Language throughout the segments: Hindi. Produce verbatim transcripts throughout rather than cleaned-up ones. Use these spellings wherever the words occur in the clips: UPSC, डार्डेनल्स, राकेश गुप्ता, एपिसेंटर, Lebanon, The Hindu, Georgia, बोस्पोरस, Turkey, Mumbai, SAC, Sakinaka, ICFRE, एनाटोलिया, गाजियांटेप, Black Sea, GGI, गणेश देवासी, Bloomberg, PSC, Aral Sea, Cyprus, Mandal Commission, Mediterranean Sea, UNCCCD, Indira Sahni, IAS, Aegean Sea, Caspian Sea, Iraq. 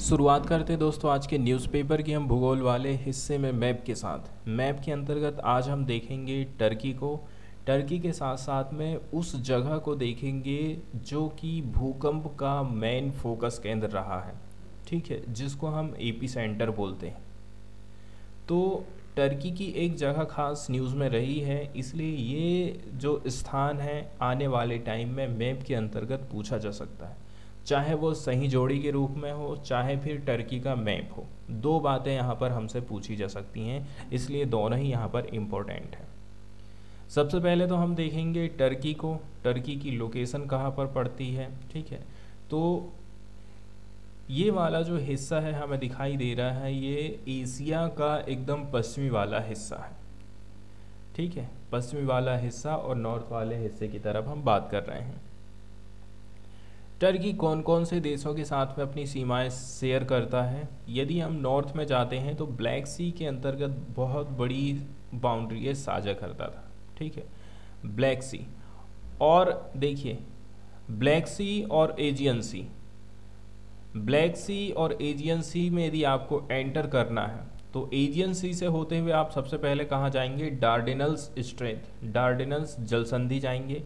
शुरुआत करते दोस्तों आज के न्यूज़पेपर की हम भूगोल वाले हिस्से में मैप के साथ। मैप के अंतर्गत आज हम देखेंगे टर्की को, टर्की के साथ साथ में उस जगह को देखेंगे जो कि भूकंप का मेन फोकस केंद्र रहा है, ठीक है, जिसको हम एपिसेंटर बोलते हैं। तो टर्की की एक जगह खास न्यूज़ में रही है, इसलिए ये जो स्थान है आने वाले टाइम में मैप के अंतर्गत पूछा जा सकता है, चाहे वो सही जोड़ी के रूप में हो चाहे फिर टर्की का मैप हो। दो बातें यहाँ पर हमसे पूछी जा सकती हैं, इसलिए दोनों ही यहाँ पर इम्पोर्टेंट है। सबसे पहले तो हम देखेंगे टर्की को, टर्की की लोकेशन कहाँ पर पड़ती है, ठीक है। तो ये वाला जो हिस्सा है हमें दिखाई दे रहा है, ये एशिया का एकदम पश्चिमी वाला हिस्सा है, ठीक है, पश्चिमी वाला हिस्सा, और नॉर्थ वाले हिस्से की तरफ हम बात कर रहे हैं। टर्की कौन कौन से देशों के साथ में अपनी सीमाएं शेयर करता है? यदि हम नॉर्थ में जाते हैं तो ब्लैक सी के अंतर्गत बहुत बड़ी बाउंड्री साझा करता था, ठीक है, ब्लैक सी। और देखिए ब्लैक सी और एजियन सी, ब्लैक सी और एजियन सी में यदि आपको एंटर करना है तो एजियन सी से होते हुए आप सबसे पहले कहाँ जाएंगे? डार्डेनल्स स्ट्रेट, डार्डेनल्स जलसंधि जाएंगे।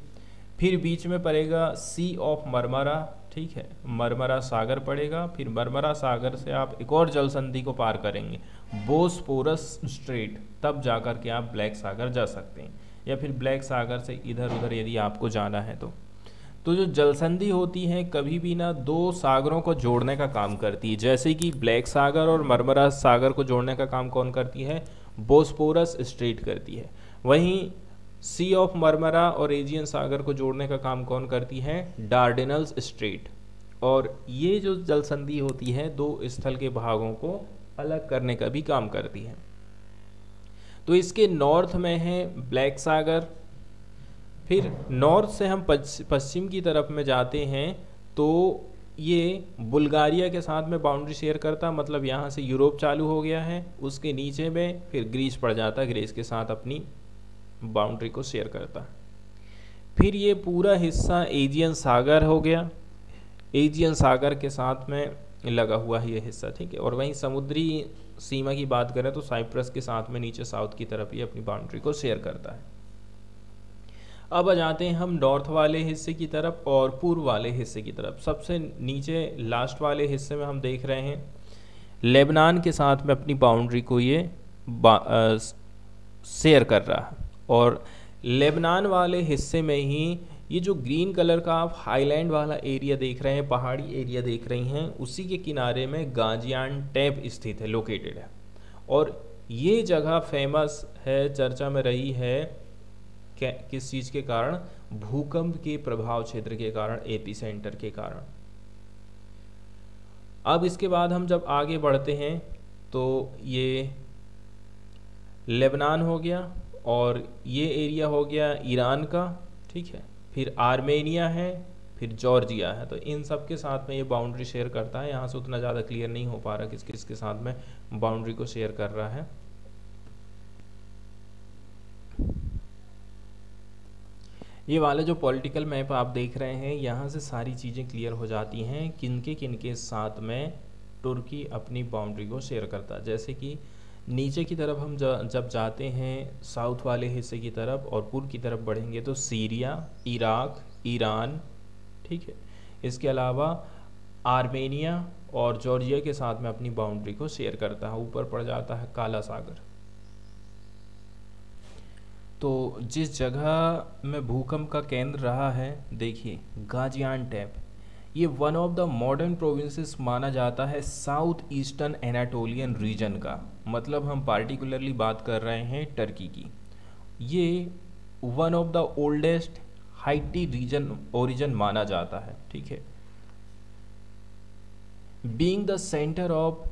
फिर बीच में पड़ेगा सी ऑफ मरमरा, ठीक है, मरमरा सागर पड़ेगा। फिर मरमरा सागर से आप एक और जलसंधि को पार करेंगे, बोस्पोरस स्ट्रेट, तब जाकर के आप ब्लैक सागर जा सकते हैं, या फिर ब्लैक सागर से इधर उधर यदि आपको जाना है तो तो जो जलसंधि होती है कभी भी ना दो सागरों को जोड़ने का काम करती है, जैसे कि ब्लैक सागर और मरमरा सागर को जोड़ने का काम कौन करती है? बोस्पोरस स्ट्रेट करती है। वहीं सी ऑफ मरमरा और एजियन सागर को जोड़ने का काम कौन करती है? डार्डेनल्स straight. और ये जो जलसंधि होती है दो स्थल के भागों को अलग करने का भी काम करती है। तो इसके नॉर्थ में है ब्लैक सागर। फिर नॉर्थ से हम पश्चिम की तरफ में जाते हैं तो ये बुल्गारिया के साथ में बाउंड्री शेयर करता, मतलब यहाँ से यूरोप चालू हो गया है, उसके नीचे में फिर ग्रीस पड़ जाता, ग्रीस के साथ अपनी बाउंड्री को शेयर करता। फिर ये पूरा हिस्सा एजियन सागर हो गया, एजियन सागर के साथ में लगा हुआ है ये हिस्सा, ठीक है। और वहीं समुद्री सीमा की बात करें तो साइप्रस के साथ में नीचे साउथ की तरफ ये अपनी बाउंड्री को शेयर करता है। अब आ जाते हैं हम नॉर्थ वाले हिस्से की तरफ और पूर्व वाले हिस्से की तरफ। सबसे नीचे लास्ट वाले हिस्से में हम देख रहे हैं लेबनान के साथ में अपनी बाउंड्री को ये शेयर कर रहा है। और लेबनान वाले हिस्से में ही ये जो ग्रीन कलर का आप हाईलैंड वाला एरिया देख रहे हैं, पहाड़ी एरिया देख रही हैं, उसी के किनारे में गाजियांटेप स्थित है, लोकेटेड है। और ये जगह फेमस है, चर्चा में रही है, किस चीज़ के कारण? भूकंप के प्रभाव क्षेत्र के कारण, एपिसेंटर के कारण। अब इसके बाद हम जब आगे बढ़ते हैं तो ये लेबनान हो गया और ये एरिया हो गया ईरान का, ठीक है। फिर आर्मेनिया है, फिर जॉर्जिया है। तो इन सब के साथ में ये बाउंड्री शेयर करता है। यहाँ से उतना ज़्यादा क्लियर नहीं हो पा रहा किस किस के साथ में बाउंड्री को शेयर कर रहा है। ये वाला जो पॉलिटिकल मैप आप देख रहे हैं, यहाँ से सारी चीज़ें क्लियर हो जाती हैं किनके किनके साथ में तुर्की अपनी बाउंड्री को शेयर करता है। जैसे कि नीचे की तरफ हम जब जाते हैं साउथ वाले हिस्से की तरफ और पूर्व की तरफ बढ़ेंगे तो सीरिया, इराक, ईरान, ठीक है, इसके अलावा आर्मेनिया और जॉर्जिया के साथ में अपनी बाउंड्री को शेयर करता है। ऊपर पड़ जाता है काला सागर। तो जिस जगह में भूकंप का केंद्र रहा है, देखिए गाजियांटेप, ये one of the modern provinces माना जाता है साउथ ईस्टर्न एनाटोलियन रीजन का, मतलब हम पार्टिकुलरली बात कर रहे हैं टर्की की। ये one of the oldest Hittite region origin माना जाता है, ठीक है, being the centre of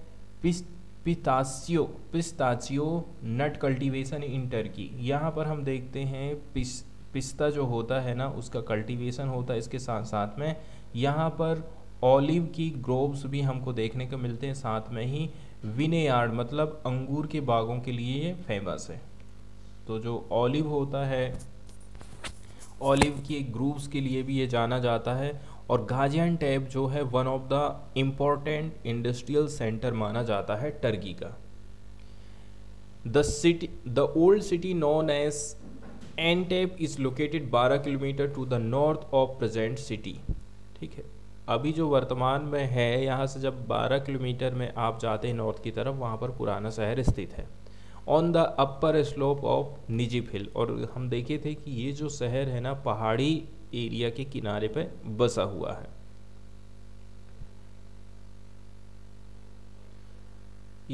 pistachio pistachio nut cultivation in Turkey. यहाँ पर हम देखते हैं पिस पिस्ता जो होता है ना उसका कल्टीवेशन होता है। इसके साथ साथ में यहाँ पर ऑलिव की ग्रोव्स भी हमको देखने को मिलते हैं, साथ में ही विनेयार्ड मतलब अंगूर के बागों के लिए ये फेमस है। तो जो ऑलिव होता है, ऑलिव के ग्रोव्स के लिए भी ये जाना जाता है। और गाजियांटेप जो है one of the important industrial centre माना जाता है टर्की का। The city the old city known as Antep is located बारह kilometre to the north of present city. ठीक है, अभी जो वर्तमान में है यहाँ से जब बारह किलोमीटर में आप जाते हैं नॉर्थ की तरफ, वहाँ पर पुराना शहर स्थित है on the upper slope of Nizip hill. और हम देखे थे कि ये जो शहर है ना पहाड़ी एरिया के किनारे पे बसा हुआ है।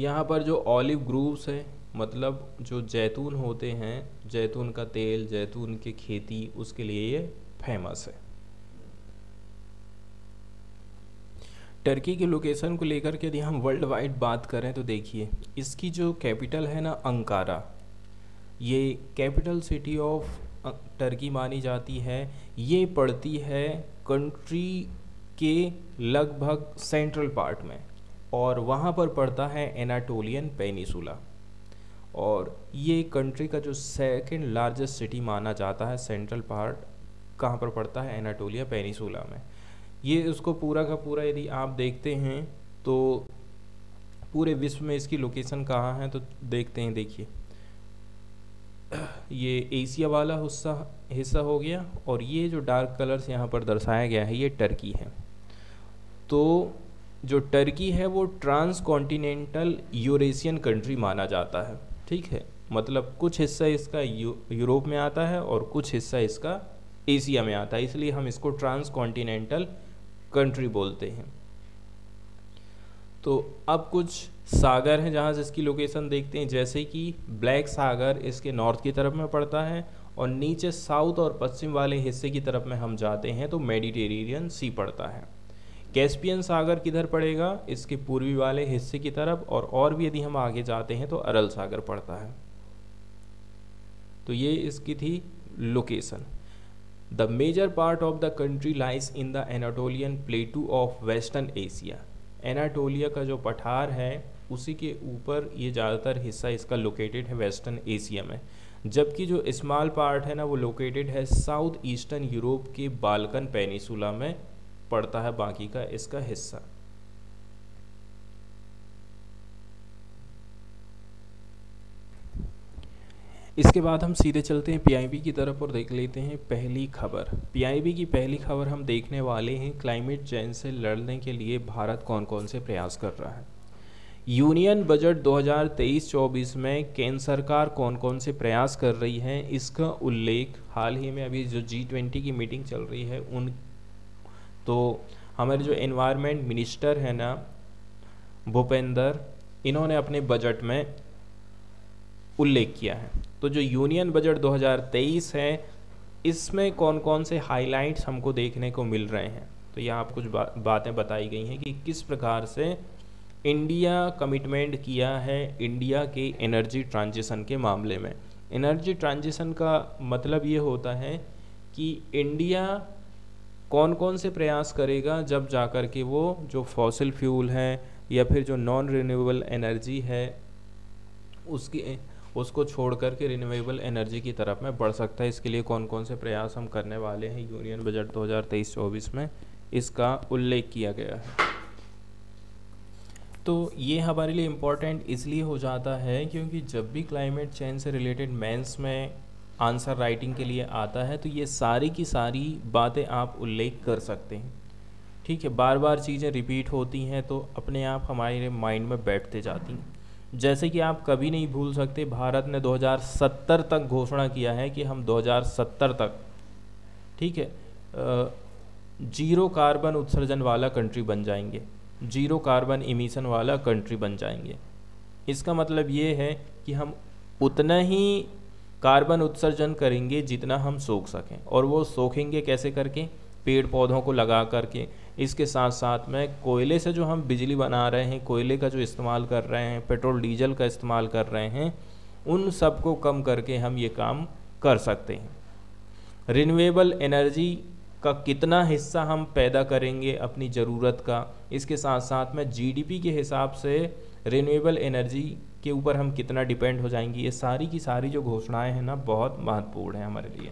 यहाँ पर जो ऑलिव ग्रूव्स है, मतलब जो जैतून होते हैं, जैतून का तेल, जैतून की खेती, उसके लिए ये फेमस है। टर्की के लोकेशन को लेकर के यदि हम वर्ल्ड वाइड बात करें तो देखिए इसकी जो कैपिटल है ना अंकारा, ये कैपिटल सिटी ऑफ टर्की मानी जाती है। ये पड़ती है कंट्री के लगभग सेंट्रल पार्ट में और वहाँ पर पड़ता है एनाटोलियन पेनिसुला, और ये कंट्री का जो सेकंड लार्जेस्ट सिटी माना जाता है। सेंट्रल पार्ट कहाँ पर पड़ता है? एनाटोलिया पेनिसुला में। ये उसको पूरा का पूरा यदि आप देखते हैं तो पूरे विश्व में इसकी लोकेशन कहाँ है तो देखते हैं। देखिए ये एशिया वाला हिस्सा हिस्सा हो गया और ये जो डार्क कलर्स यहाँ पर दर्शाया गया है ये टर्की है। तो जो टर्की है वो ट्रांस कॉन्टिनेंटल यूरेशियन कंट्री माना जाता है। ठीक है, मतलब कुछ हिस्सा इसका यू, यूरोप में आता है और कुछ हिस्सा इसका एशिया में आता है, इसलिए हम इसको ट्रांस कॉन्टिनेंटल कंट्री बोलते हैं। तो अब कुछ सागर हैं जहाँ से इसकी लोकेशन देखते हैं, जैसे कि ब्लैक सागर इसके नॉर्थ की तरफ में पड़ता है और नीचे साउथ और पश्चिम वाले हिस्से की तरफ में हम जाते हैं तो मेडिटेरेनियन सी पड़ता है। कैस्पियन सागर किधर पड़ेगा? इसके पूर्वी वाले हिस्से की तरफ, और, और भी यदि हम आगे जाते हैं तो अरल सागर पड़ता है। तो ये इसकी थी location. The major part of the country lies in the Anatolian plateau of Western Asia. एनाटोलिया का जो पठार है उसी के ऊपर ये ज़्यादातर हिस्सा इसका लोकेटेड है वेस्टर्न एशिया में, जबकि जो स्मॉल पार्ट है ना वो लोकेटेड है साउथ ईस्टर्न यूरोप के बाल्कन पेनिसुला में पड़ता है बाकी का इसका हिस्सा। इसके बाद हम सीधे चलते हैं पीआईबी की तरफ और देख लेते हैं पहली खबर। पीआईबी की पहली खबर हम देखने वाले हैं क्लाइमेट चेंज से लड़ने के लिए भारत कौन कौन से प्रयास कर रहा है। यूनियन बजट दो हज़ार तेईस चौबीस में केंद्र सरकार कौन कौन से प्रयास कर रही है इसका उल्लेख हाल ही में अभी जो जी ट्वेंटी की मीटिंग चल रही है उन तो हमारे जो एनवायरमेंट मिनिस्टर है ना भूपेंद्र, इन्होंने अपने बजट में उल्लेख किया है। तो जो यूनियन बजट दो हज़ार तेईस है इसमें कौन कौन से हाइलाइट्स हमको देखने को मिल रहे हैं, तो यहाँ आप कुछ बा, बातें बताई गई हैं कि किस प्रकार से इंडिया कमिटमेंट किया है इंडिया के एनर्जी ट्रांजिशन के मामले में। एनर्जी ट्रांजिशन का मतलब ये होता है कि इंडिया कौन कौन से प्रयास करेगा जब जाकर के वो जो फॉसिल फ्यूल है या फिर जो नॉन रिन्यूएबल एनर्जी है उसकी उसको छोड़ करके रिन्यूएबल एनर्जी की तरफ में बढ़ सकता है। इसके लिए कौन कौन से प्रयास हम करने वाले हैं यूनियन बजट दो हज़ार तेईस चौबीस में इसका उल्लेख किया गया है। तो ये हमारे लिए इम्पोर्टेंट इसलिए हो जाता है क्योंकि जब भी क्लाइमेट चेंज से रिलेटेड मेंस में आंसर राइटिंग के लिए आता है तो ये सारी की सारी बातें आप उल्लेख कर सकते हैं। ठीक है, बार बार चीज़ें रिपीट होती हैं तो अपने आप हमारे माइंड में बैठते जाती हैं। जैसे कि आप कभी नहीं भूल सकते भारत ने दो हज़ार सत्तर तक घोषणा किया है कि हम दो हज़ार सत्तर तक, ठीक है, जीरो कार्बन उत्सर्जन वाला कंट्री बन जाएंगे, जीरो कार्बन इमिशन वाला कंट्री बन जाएंगे। इसका मतलब ये है कि हम उतना ही कार्बन उत्सर्जन करेंगे जितना हम सोख सकें, और वो सोखेंगे कैसे करके? पेड़ पौधों को लगा करके। इसके साथ साथ में कोयले से जो हम बिजली बना रहे हैं, कोयले का जो इस्तेमाल कर रहे हैं, पेट्रोल डीजल का इस्तेमाल कर रहे हैं, उन सब को कम करके हम ये काम कर सकते हैं। रिन्यूएबल एनर्जी का कितना हिस्सा हम पैदा करेंगे अपनी ज़रूरत का, इसके साथ साथ में जीडीपी के हिसाब से रिन्यूएबल एनर्जी के ऊपर हम कितना डिपेंड हो जाएंगे, ये सारी की सारी जो घोषणाएँ हैं ना बहुत महत्वपूर्ण हैं हमारे लिए।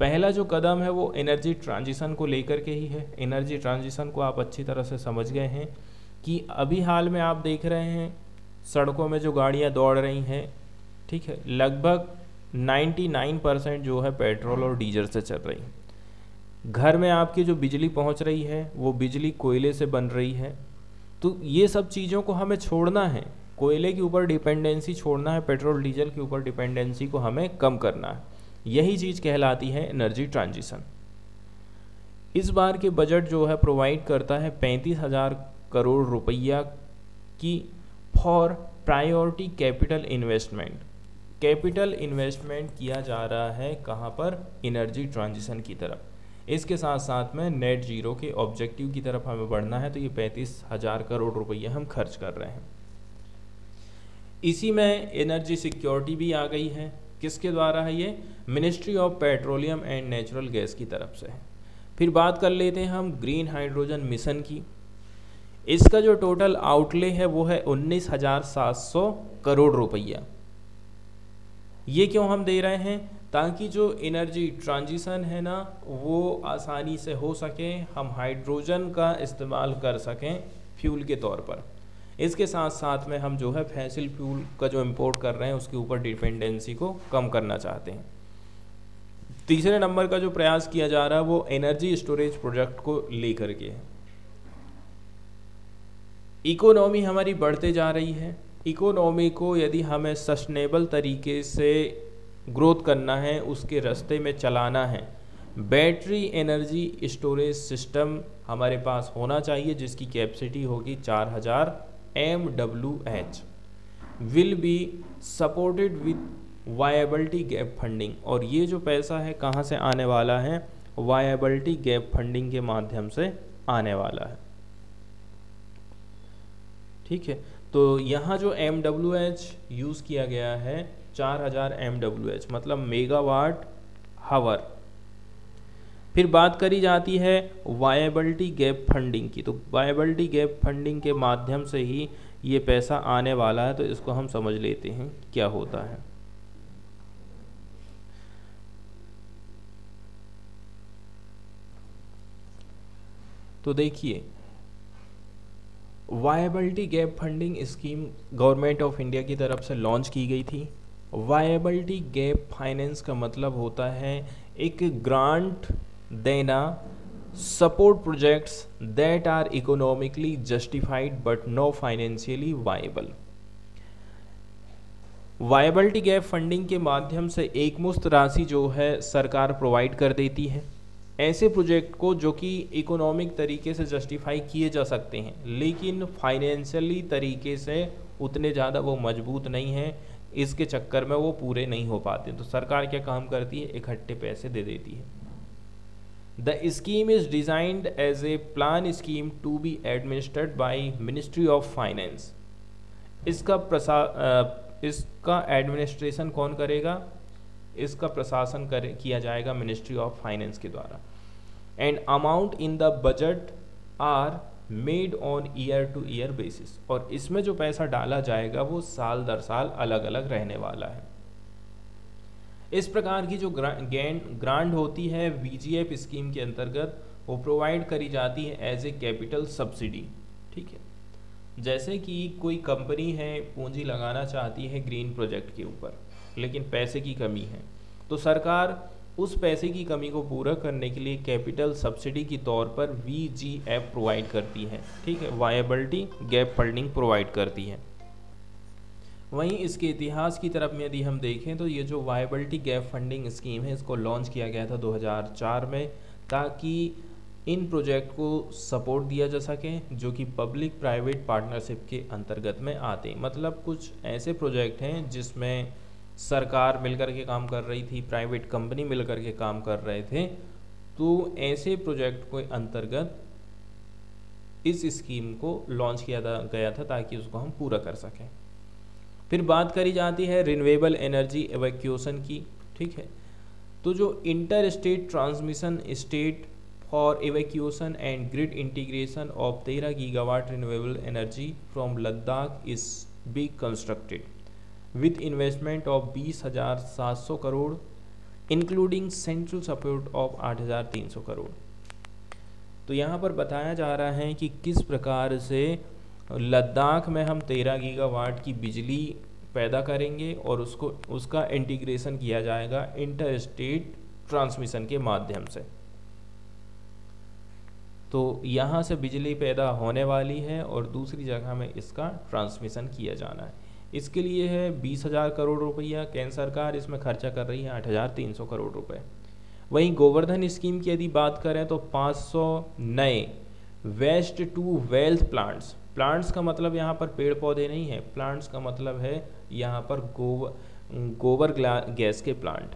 पहला जो कदम है वो एनर्जी ट्रांजिशन को लेकर के ही है। एनर्जी ट्रांजिशन को आप अच्छी तरह से समझ गए हैं कि अभी हाल में आप देख रहे हैं सड़कों में जो गाड़ियां दौड़ रही हैं, ठीक है, लगभग निन्यानवे परसेंट जो है पेट्रोल और डीजल से चल रही है। घर में आपकी जो बिजली पहुंच रही है वो बिजली कोयले से बन रही है। तो ये सब चीज़ों को हमें छोड़ना है, कोयले के ऊपर डिपेंडेंसी छोड़ना है, पेट्रोल डीजल के ऊपर डिपेंडेंसी को हमें कम करना है। यही चीज़ कहलाती है एनर्जी ट्रांजिशन। इस बार के बजट जो है प्रोवाइड करता है पैंतीस हज़ार करोड़ रुपया की for priority capital investment. Capital investment किया जा रहा है कहाँ पर? एनर्जी ट्रांजिशन की तरफ। इसके साथ साथ में नेट जीरो के ऑब्जेक्टिव की तरफ हमें बढ़ना है, तो ये पैंतीस हज़ार करोड़ रुपया हम खर्च कर रहे हैं। इसी में एनर्जी सिक्योरिटी भी आ गई है। किसके द्वारा है? ये ministry of petroleum and natural gas की तरफ से है। फिर बात कर लेते हैं हम ग्रीन हाइड्रोजन मिशन की। इसका जो टोटल आउटले है वो है उन्नीस हज़ार सात सौ करोड़ रुपया। ये क्यों हम दे रहे हैं? ताकि जो एनर्जी ट्रांजिशन है ना वो आसानी से हो सके, हम हाइड्रोजन का इस्तेमाल कर सकें फ्यूल के तौर पर। इसके साथ साथ में हम जो है फैसिल फ्यूल का जो इंपोर्ट कर रहे हैं उसके ऊपर डिपेंडेंसी को कम करना चाहते हैं। तीसरे नंबर का जो प्रयास किया जा रहा है वो एनर्जी स्टोरेज प्रोजेक्ट को लेकर के। इकोनॉमी हमारी बढ़ते जा रही है। इकोनॉमी को यदि हमें सस्टेनेबल तरीके से ग्रोथ करना है, उसके रास्ते में चलाना है, बैटरी एनर्जी स्टोरेज सिस्टम हमारे पास होना चाहिए जिसकी कैपेसिटी होगी चार हज़ार M W H. Will be supported with viability gap funding. और ये जो पैसा है कहाँ से आने वाला है? वायबिलिटी गैप फंडिंग के माध्यम से आने वाला है। ठीक है, तो यहाँ जो एम डब्ल्यू एच यूज़ किया गया है चार हज़ार एम डब्ल्यू एच मतलब मेगावाट हावर। फिर बात करी जाती है वायबिलिटी गैप फंडिंग की, तो वायबिलिटी गैप फंडिंग के माध्यम से ही ये पैसा आने वाला है। तो इसको हम समझ लेते हैं क्या होता है। तो देखिए, viability gap funding scheme government of India की तरफ से लॉन्च की गई थी। वायबिलिटी गैप फाइनेंस का मतलब होता है एक ग्रांट देना support projects that are economically justified but no financially viable. Viability gap funding के माध्यम से एकमुश्त राशि जो है सरकार प्रोवाइड कर देती है ऐसे प्रोजेक्ट को जो कि इकोनॉमिक तरीके से जस्टिफाई किए जा सकते हैं, लेकिन फाइनेंशियली तरीके से उतने ज़्यादा वो मजबूत नहीं हैं, इसके चक्कर में वो पूरे नहीं हो पाते। तो सरकार क्या काम करती है? इकट्ठे पैसे दे देती है। The scheme is designed as a plan scheme to be administered by ministry of finance. इसका प्रसा इसका एडमिनिस्ट्रेशन कौन करेगा? इसका प्रशासन कर किया जाएगा मिनिस्ट्री ऑफ फाइनेंस के द्वारा। And amount in the budget are made on year to year basis. और इसमें जो पैसा डाला जाएगा वो साल दर साल अलग अलग रहने वाला है। इस प्रकार की जो ग्रांट होती है वी जी एफ स्कीम के अंतर्गत वो प्रोवाइड करी जाती है एज ए कैपिटल सब्सिडी। ठीक है, जैसे कि कोई कंपनी है, पूंजी लगाना चाहती है ग्रीन प्रोजेक्ट के ऊपर, लेकिन पैसे की कमी है, तो सरकार उस पैसे की कमी को पूरा करने के लिए कैपिटल सब्सिडी के तौर पर वी जी एफ प्रोवाइड करती है। ठीक है, वायबिलिटी गैप फंडिंग प्रोवाइड करती है। वहीं इसके इतिहास की तरफ में यदि हम देखें तो ये जो वायबिलिटी गैप फंडिंग स्कीम है इसको लॉन्च किया गया था दो हज़ार चार में, ताकि इन प्रोजेक्ट को सपोर्ट दिया जा सके जो कि पब्लिक प्राइवेट पार्टनरशिप के अंतर्गत में आते हैं। मतलब कुछ ऐसे प्रोजेक्ट हैं जिसमें सरकार मिलकर के काम कर रही थी, प्राइवेट कंपनी मिलकर के काम कर रहे थे, तो ऐसे प्रोजेक्ट के अंतर्गत इस स्कीम को लॉन्च किया गया था ताकि उसको हम पूरा कर सकें। फिर बात करी जाती है रिन्यूएबल एनर्जी एवैक्यूएशन की। ठीक है, तो जो inter state transmission state for evacuation and grid integration of तेरह gigawatt renewable energy from Ladakh is be constructed with investment of बीस हज़ार सात सौ crore including central support of आठ हज़ार तीन सौ करोड़। तो यहाँ पर बताया जा रहा है कि किस प्रकार से लद्दाख में हम तेरह गीगावाट की बिजली पैदा करेंगे और उसको उसका इंटीग्रेशन किया जाएगा इंटर स्टेट ट्रांसमिशन के माध्यम से। तो यहाँ से बिजली पैदा होने वाली है और दूसरी जगह में इसका ट्रांसमिशन किया जाना है। इसके लिए है बीस हज़ार करोड़ रुपया, केंद्र सरकार इसमें खर्चा कर रही है आठ हज़ार तीन सौ करोड़ रुपए। वहीं गोवर्धन स्कीम की यदि बात करें तो पाँच सौ नए waste to wealth plants, plants का मतलब यहाँ पर पेड़ पौधे नहीं है, प्लांट्स का मतलब है यहाँ पर गोबर गोबर गैस के प्लांट।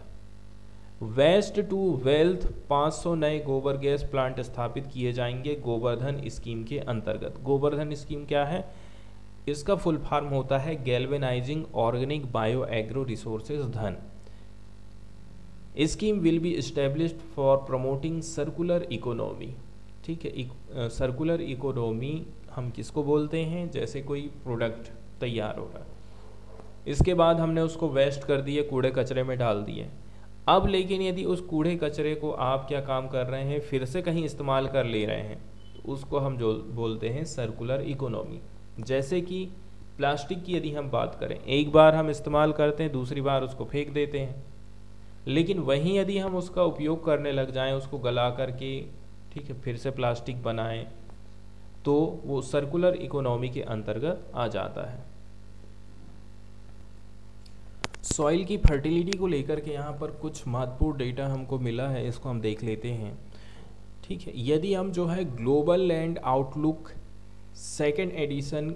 वेस्ट टू वेल्थ पाँच सौ नए गोबर गैस प्लांट स्थापित किए जाएंगे गोवर्धन स्कीम के अंतर्गत। गोवर्धन स्कीम क्या है? इसका फुल फॉर्म होता है galvanising organic bio agro resources धन। Scheme will be established for promoting circular economy. ठीक है, एक, आ, सर्कुलर इकोनॉमी हम किसको बोलते हैं? जैसे कोई प्रोडक्ट तैयार हो रहा है, इसके बाद हमने उसको वेस्ट कर दिए, कूड़े कचरे में डाल दिए। अब लेकिन यदि उस कूड़े कचरे को आप क्या काम कर रहे हैं, फिर से कहीं इस्तेमाल कर ले रहे हैं, तो उसको हम जो बोलते हैं सर्कुलर इकोनॉमी। जैसे कि प्लास्टिक की यदि हम बात करें, एक बार हम इस्तेमाल करते हैं, दूसरी बार उसको फेंक देते हैं, लेकिन वहीं यदि हम उसका उपयोग करने लग जाएँ, उसको गला करके, ठीक है, फिर से प्लास्टिक बनाएँ, तो वो सर्कुलर इकोनॉमी के अंतर्गत आ जाता है। सॉइल की फर्टिलिटी को लेकर के यहाँ पर कुछ महत्वपूर्ण डेटा हमको मिला है, इसको हम देख लेते हैं। ठीक है, यदि हम जो है global land outlook second edition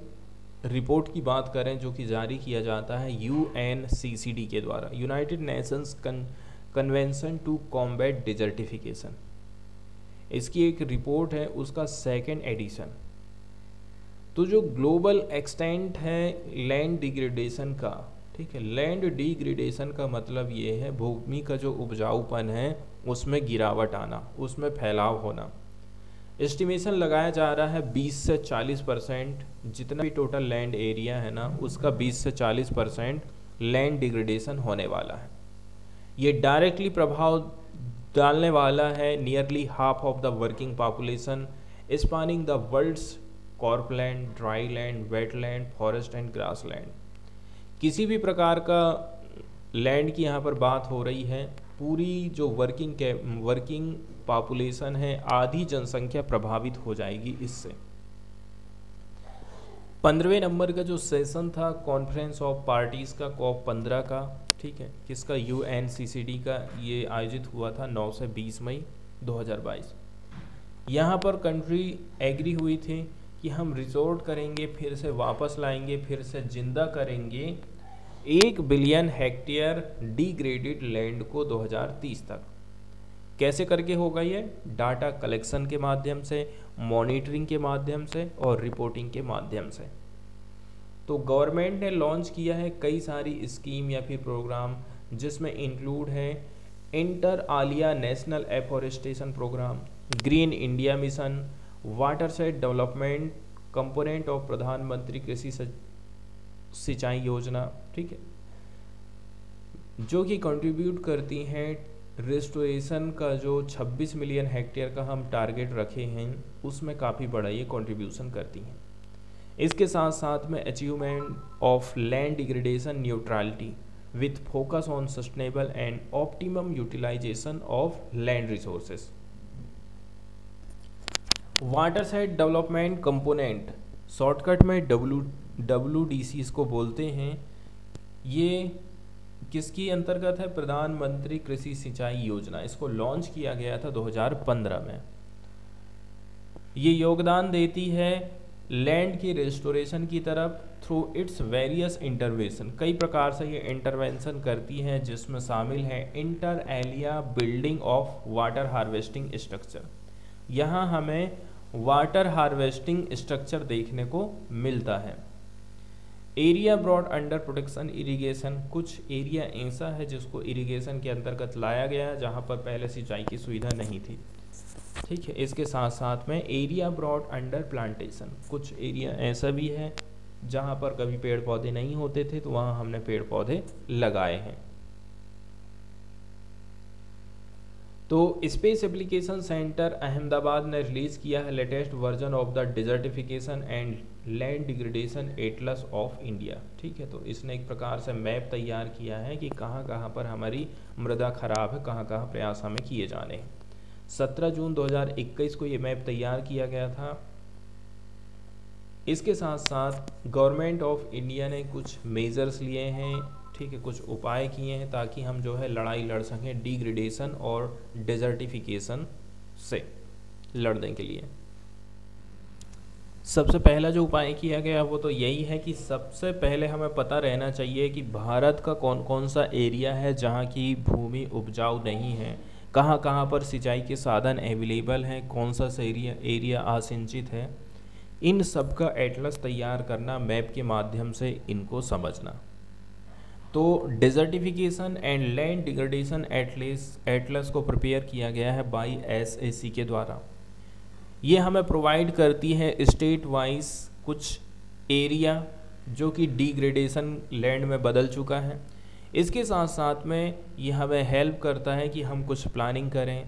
report की बात करें, जो कि जारी किया जाता है U N C C D के द्वारा, United Nations convention to combat desertification, इसकी एक रिपोर्ट है, उसका सेकेंड एडिशन। तो जो ग्लोबल एक्सटेंट है लैंड डिग्रेडेशन का, ठीक है, लैंड डिग्रेडेशन का मतलब ये है भूमि का जो उपजाऊपन है उसमें गिरावट आना, उसमें फैलाव होना। एस्टिमेशन लगाया जा रहा है बीस से चालीस परसेंट, जितना भी टोटल लैंड एरिया है ना, उसका बीस से चालीस परसेंट लैंड डिग्रेडेशन होने वाला है। ये डायरेक्टली प्रभाव डालने वाला है nearly half of the working population spanning the world's cropland, dry land, wetland, forest and grassland. किसी भी प्रकार का लैंड की यहाँ पर बात हो रही है, पूरी जो वर्किंग के वर्किंग पॉपुलेशन है, आधी जनसंख्या प्रभावित हो जाएगी इससे। पंद्रहवें नंबर का जो सेशन था कॉन्फ्रेंस ऑफ पार्टीज़ का, कॉप पंद्रह का, ठीक है, किसका? U N C C D का। ये आयोजित हुआ था नौ से बीस मई दो हज़ार बाईस। यहाँ पर कंट्री एग्री हुई थी कि हम रिजोर्ट करेंगे, फिर से वापस लाएंगे, फिर से जिंदा करेंगे एक बिलियन हेक्टेयर डिग्रेडेड लैंड को दो हज़ार तीस तक। कैसे करके होगा ये? डाटा कलेक्शन के माध्यम से, मॉनिटरिंग के माध्यम से और रिपोर्टिंग के माध्यम से। तो गवर्नमेंट ने लॉन्च किया है कई सारी स्कीम या फिर प्रोग्राम, जिसमें इंक्लूड है inter alia national afforestation programme, green India mission, watershed development component of प्रधानमंत्री कृषि सिंचाई योजना, ठीक है, जो कि कंट्रीब्यूट करती हैं रेस्टोरेशन का, जो छब्बीस मिलियन हेक्टेयर का हम टारगेट रखे हैं, उसमें काफ़ी बड़ा ये कंट्रीब्यूशन करती हैं। इसके साथ साथ में achievement of land degradation neutrality with focus on sustainable and optimum utilisation of land resources. Waterside development component, shortcut में डब्ल्यू डब्ल्यू डी सी इसको बोलते हैं, ये किसकी अंतर्गत है? प्रधानमंत्री कृषि सिंचाई योजना। इसको लॉन्च किया गया था दो हज़ार पंद्रह में। ये योगदान देती है लैंड की रेस्टोरेशन की तरफ थ्रू इट्स वेरियस इंटरवेंशन। कई प्रकार से ये इंटरवेंशन करती हैं, जिसमें शामिल है inter alia building of water harvesting structure. यहाँ हमें वाटर हार्वेस्टिंग स्ट्रक्चर देखने को मिलता है। Area brought under protection irrigation, कुछ एरिया ऐसा है जिसको इरिगेशन के अंतर्गत लाया गया है, जहाँ पर पहले सिंचाई की सुविधा नहीं थी। ठीक है, इसके साथ साथ में एरिया ब्रॉड अंडर प्लांटेशन, कुछ एरिया ऐसा भी है जहाँ पर कभी पेड़ पौधे नहीं होते थे, तो वहाँ हमने पेड़ पौधे लगाए हैं। तो स्पेस एप्लीकेशन सेंटर अहमदाबाद ने रिलीज़ किया है latest version of the desertification and land degradation atlas of India. ठीक है, तो इसने एक प्रकार से मैप तैयार किया है कि कहाँ कहाँ पर हमारी मृदा खराब है, कहाँ कहाँ प्रयास हमें किए जाने हैं। सत्रह जून दो हज़ार इक्कीस को ये मैप तैयार किया गया था। इसके साथ साथ गवर्नमेंट ऑफ इंडिया ने कुछ मेजर्स लिए हैं, ठीक है, कुछ उपाय किए हैं ताकि हम जो है लड़ाई लड़ सकें डिग्रेडेशन और डिजर्टिफिकेशन से लड़ने के लिए। सबसे पहला जो उपाय किया गया वो तो यही है कि सबसे पहले हमें पता रहना चाहिए कि भारत का कौन कौन सा एरिया है जहाँ की भूमि उपजाऊ नहीं है, कहाँ कहाँ पर सिंचाई के साधन अवेलेबल हैं, कौन सा एरिया एरिया आसिंचित है। इन सब का एटलस तैयार करना, मैप के माध्यम से इनको समझना। तो desertification and land degradation atlas atlas को प्रिपेयर किया गया है बाई एस ए सी के द्वारा। ये हमें प्रोवाइड करती है स्टेट वाइज कुछ एरिया जो कि डिग्रेडेशन लैंड में बदल चुका है। इसके साथ साथ में यह हमें हेल्प करता है कि हम कुछ प्लानिंग करें,